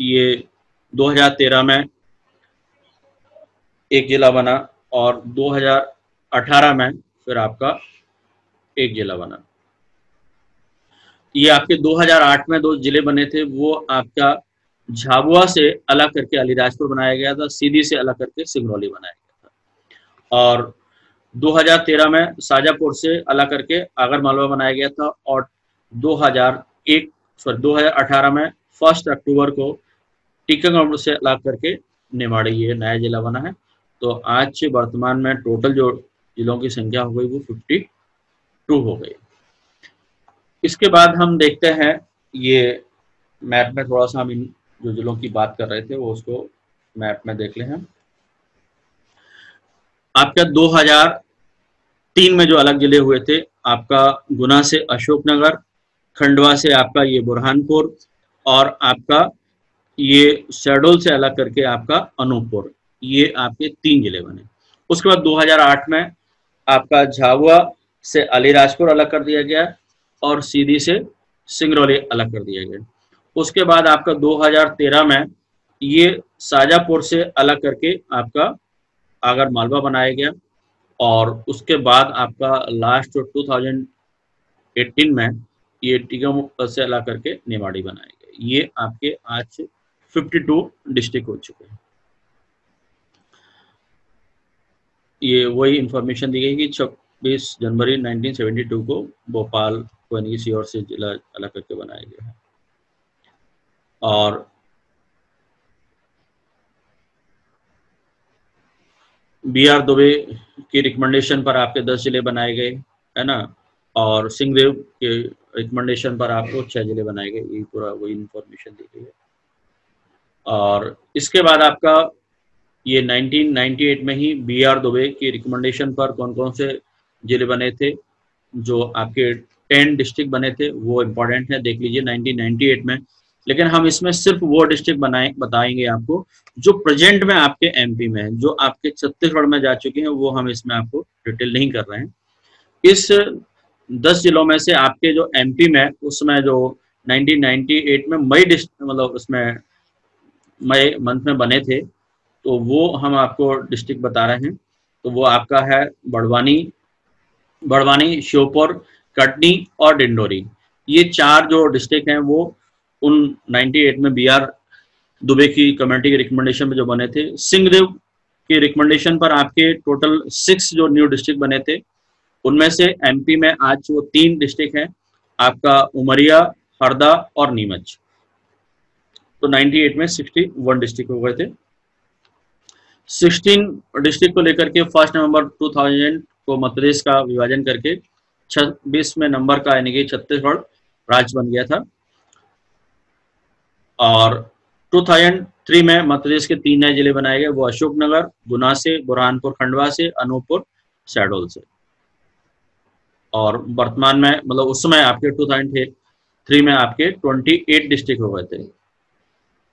ये दो हज़ार तेरह में एक जिला बना, और दो हज़ार अठारह में फिर आपका एक जिला बना। ये आपके दो हज़ार आठ में दो जिले बने थे, वो आपका झाबुआ से अलग करके अलीराजपुर बनाया गया था, सीधी से अलग करके सिंगरौली बनाया गया था, और दो हज़ार तेरह में शाजापुर से अलग करके आगर मालवा बनाया गया था, और दो हज़ार एक सॉरी दो हज़ार अठारह में फर्स्ट अक्टूबर को टीकमगढ़ से अलग करके निमाड़ी ये नया जिला बना है। तो आज वर्तमान में टोटल जो जिलों की संख्या हो गई वो बावन हो गई। इसके बाद हम देखते हैं, ये मैप में थोड़ा सा हम इन जो जिलों की बात कर रहे थे वो उसको मैप में देख ले हैं। आपका दो हज़ार तीन में जो अलग जिले हुए थे, आपका गुना से अशोकनगर, खंडवा से आपका ये बुरहानपुर, और आपका ये शहडोल से अलग करके आपका अनूपपुर, ये आपके तीन जिले बने। उसके बाद दो हज़ार आठ में आपका झाबुआ से अलीराजपुर अलग कर दिया गया और सीधी से सिंगरौली अलग कर दिया गया। उसके बाद आपका दो हज़ार तेरह में ये शाजापुर से अलग करके आपका आगर मालवा बनाया गया, और उसके बाद आपका लास्ट दो हज़ार अठारह में ये टीकम से अलग करके निमाड़ी बनाया गया। ये आपके आज बावन डिस्ट्रिक्ट हो चुके हैं। ये वही इंफॉर्मेशन दी गई कि छब्बीस जनवरी उन्नीस सौ बहत्तर को भोपाल को यानी सीहोर से जिला अलग करके बनाया गया है। और बी आर दुबे की रिकमेंडेशन पर आपके दस जिले बनाए गए है ना, और सिंहदेव के रिकमेंडेशन पर आपको छह जिले बनाए गए। ये पूरा वही इंफॉर्मेशन दी गई है। और इसके बाद आपका ये उन्नीस सौ अट्ठानवे में ही बी आर दुबे की रिकमेंडेशन पर कौन कौन से जिले बने थे, जो आपके टेन डिस्ट्रिक्ट बने थे वो इम्पोर्टेंट है, देख लीजिए उन्नीस सौ अट्ठानवे में। लेकिन हम इसमें सिर्फ वो डिस्ट्रिक्ट बनाए बताएंगे आपको जो प्रेजेंट में आपके एमपी में है, जो आपके छत्तीसगढ़ में जा चुके हैं वो हम इसमें आपको डिटेल नहीं कर रहे हैं। इस दस जिलों में से आपके जो एमपी में उसमें जो उन्नीस सौ अट्ठानवे में मई मतलब उसमें मई मंथ में बने थे तो वो हम आपको डिस्ट्रिक्ट बता रहे हैं। तो वो आपका है बड़वानी, बड़वानी श्योपुर, कटनी और डिंडोरी। ये चार जो डिस्ट्रिक्ट हैं वो उन अट्ठानवे में बी आर दुबे की कमेटी के रिकमेंडेशन में जो बने थे। सिंहदेव के रिकमेंडेशन पर आपके टोटल सिक्स जो न्यू डिस्ट्रिक्ट बने थे, उनमें से एमपी में आज वो तीन डिस्ट्रिक्ट हैं, आपका उमरिया, हरदा और नीमच। तो अट्ठानवे में इकसठ डिस्ट्रिक्ट हो गए थे। सोलह डिस्ट्रिक्ट को लेकर के फर्स्ट नवंबर दो हज़ार को मध्यप्रदेश का विभाजन करके छब्बीसवें नंबर का यानी कि छत्तीसगढ़ राज्य बन गया था। और दो हज़ार तीन में मध्यप्रदेश के तीन नए जिले बनाए गए, वो अशोकनगर, गुना से, बुरहानपुर खंडवा से, अनूपपुर शहडोल से। और वर्तमान में मतलब उस समय आपके दो हज़ार तीन में आपके अट्ठाईस डिस्ट्रिक्ट हो गए थे,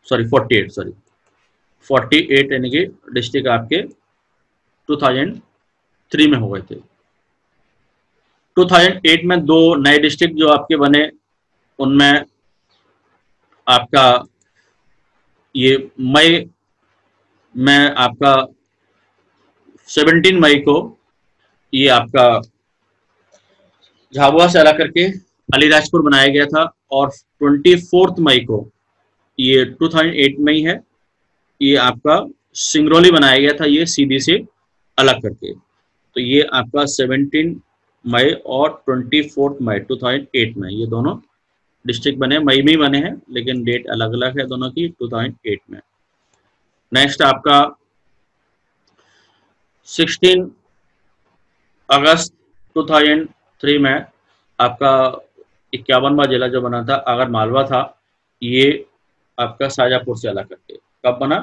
सॉरी अड़तालीस सॉरी अड़तालीस यानी कि डिस्ट्रिक्ट आपके दो हज़ार तीन में हो गए थे। दो हज़ार आठ में दो नए डिस्ट्रिक्ट जो आपके बने उनमें आपका ये मई में आपका सत्रह मई को ये आपका झाबुआ से अलग करके अलीराजपुर बनाया गया था, और चौबीस मई को ये दो हज़ार आठ में ही है ये आपका सिंगरौली बनाया गया था, ये सीधी से अलग करके। तो ये आपका सत्रह मई और चौबीस मई दो हज़ार आठ में ये दोनों डिस्ट्रिक्ट बने, मई में बने हैं लेकिन डेट अलग अलग है दोनों की दो हज़ार आठ में। नेक्स्ट आपका सोलह अगस्त दो हज़ार तीन में आपका इक्यावनवा जिला जो बना था आगर मालवा था, ये आपका शाजापुर से अलग करके कब बना,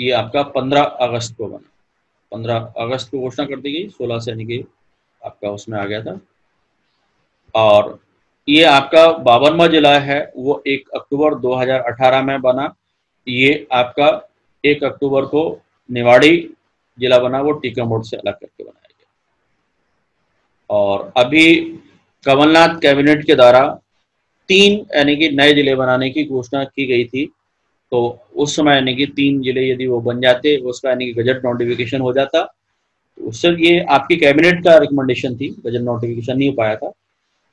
ये आपका पंद्रह अगस्त को बना, पंद्रह अगस्त को घोषणा कर दी गई, सोलह से यानी कि आपका उसमें आ गया था। और ये आपका बावनवा जिला है वो एक अक्टूबर दो हज़ार अठारह में बना, ये आपका एक अक्टूबर को निवाड़ी जिला बना, वो टीकमगढ़ से अलग करके बनाया गया। और अभी कमलनाथ कैबिनेट के द्वारा तीन यानी कि नए जिले बनाने की घोषणा की गई थी, तो उस समय यानी कि तीन जिले यदि वो बन जाते उसका यानी कि गजट नोटिफिकेशन हो जाता, तो उससे ये आपकी कैबिनेट का रिकमेंडेशन थी, गजट नोटिफिकेशन नहीं हो पाया था।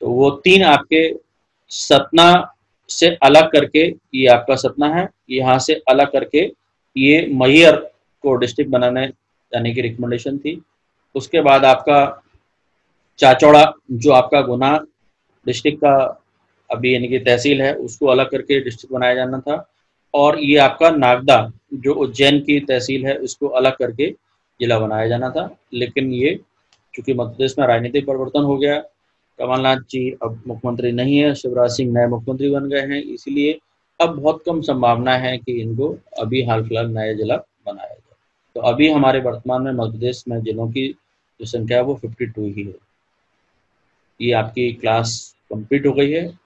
तो वो तीन आपके सतना से अलग करके, ये आपका सतना है, यहाँ से अलग करके ये मैयर को डिस्ट्रिक्ट बनाने जाने की रिकमेंडेशन थी। उसके बाद आपका चाचौड़ा जो आपका गुना डिस्ट्रिक्ट का अभी यानी कि तहसील है उसको अलग करके डिस्ट्रिक्ट बनाया जाना था, और ये आपका नागदा जो उज्जैन की तहसील है उसको अलग करके जिला बनाया जाना था। लेकिन ये चूंकि मध्य प्रदेश में राजनीतिक परिवर्तन हो गया, कमलनाथ जी अब मुख्यमंत्री नहीं है, शिवराज सिंह नए मुख्यमंत्री बन गए हैं, इसलिए अब बहुत कम संभावना है कि इनको अभी हाल फिलहाल नया जिला बनाया जाए। तो अभी हमारे वर्तमान में मध्य प्रदेश में जिलों की जो संख्या है वो बावन ही है। ये आपकी क्लास कंप्लीट हो गई है।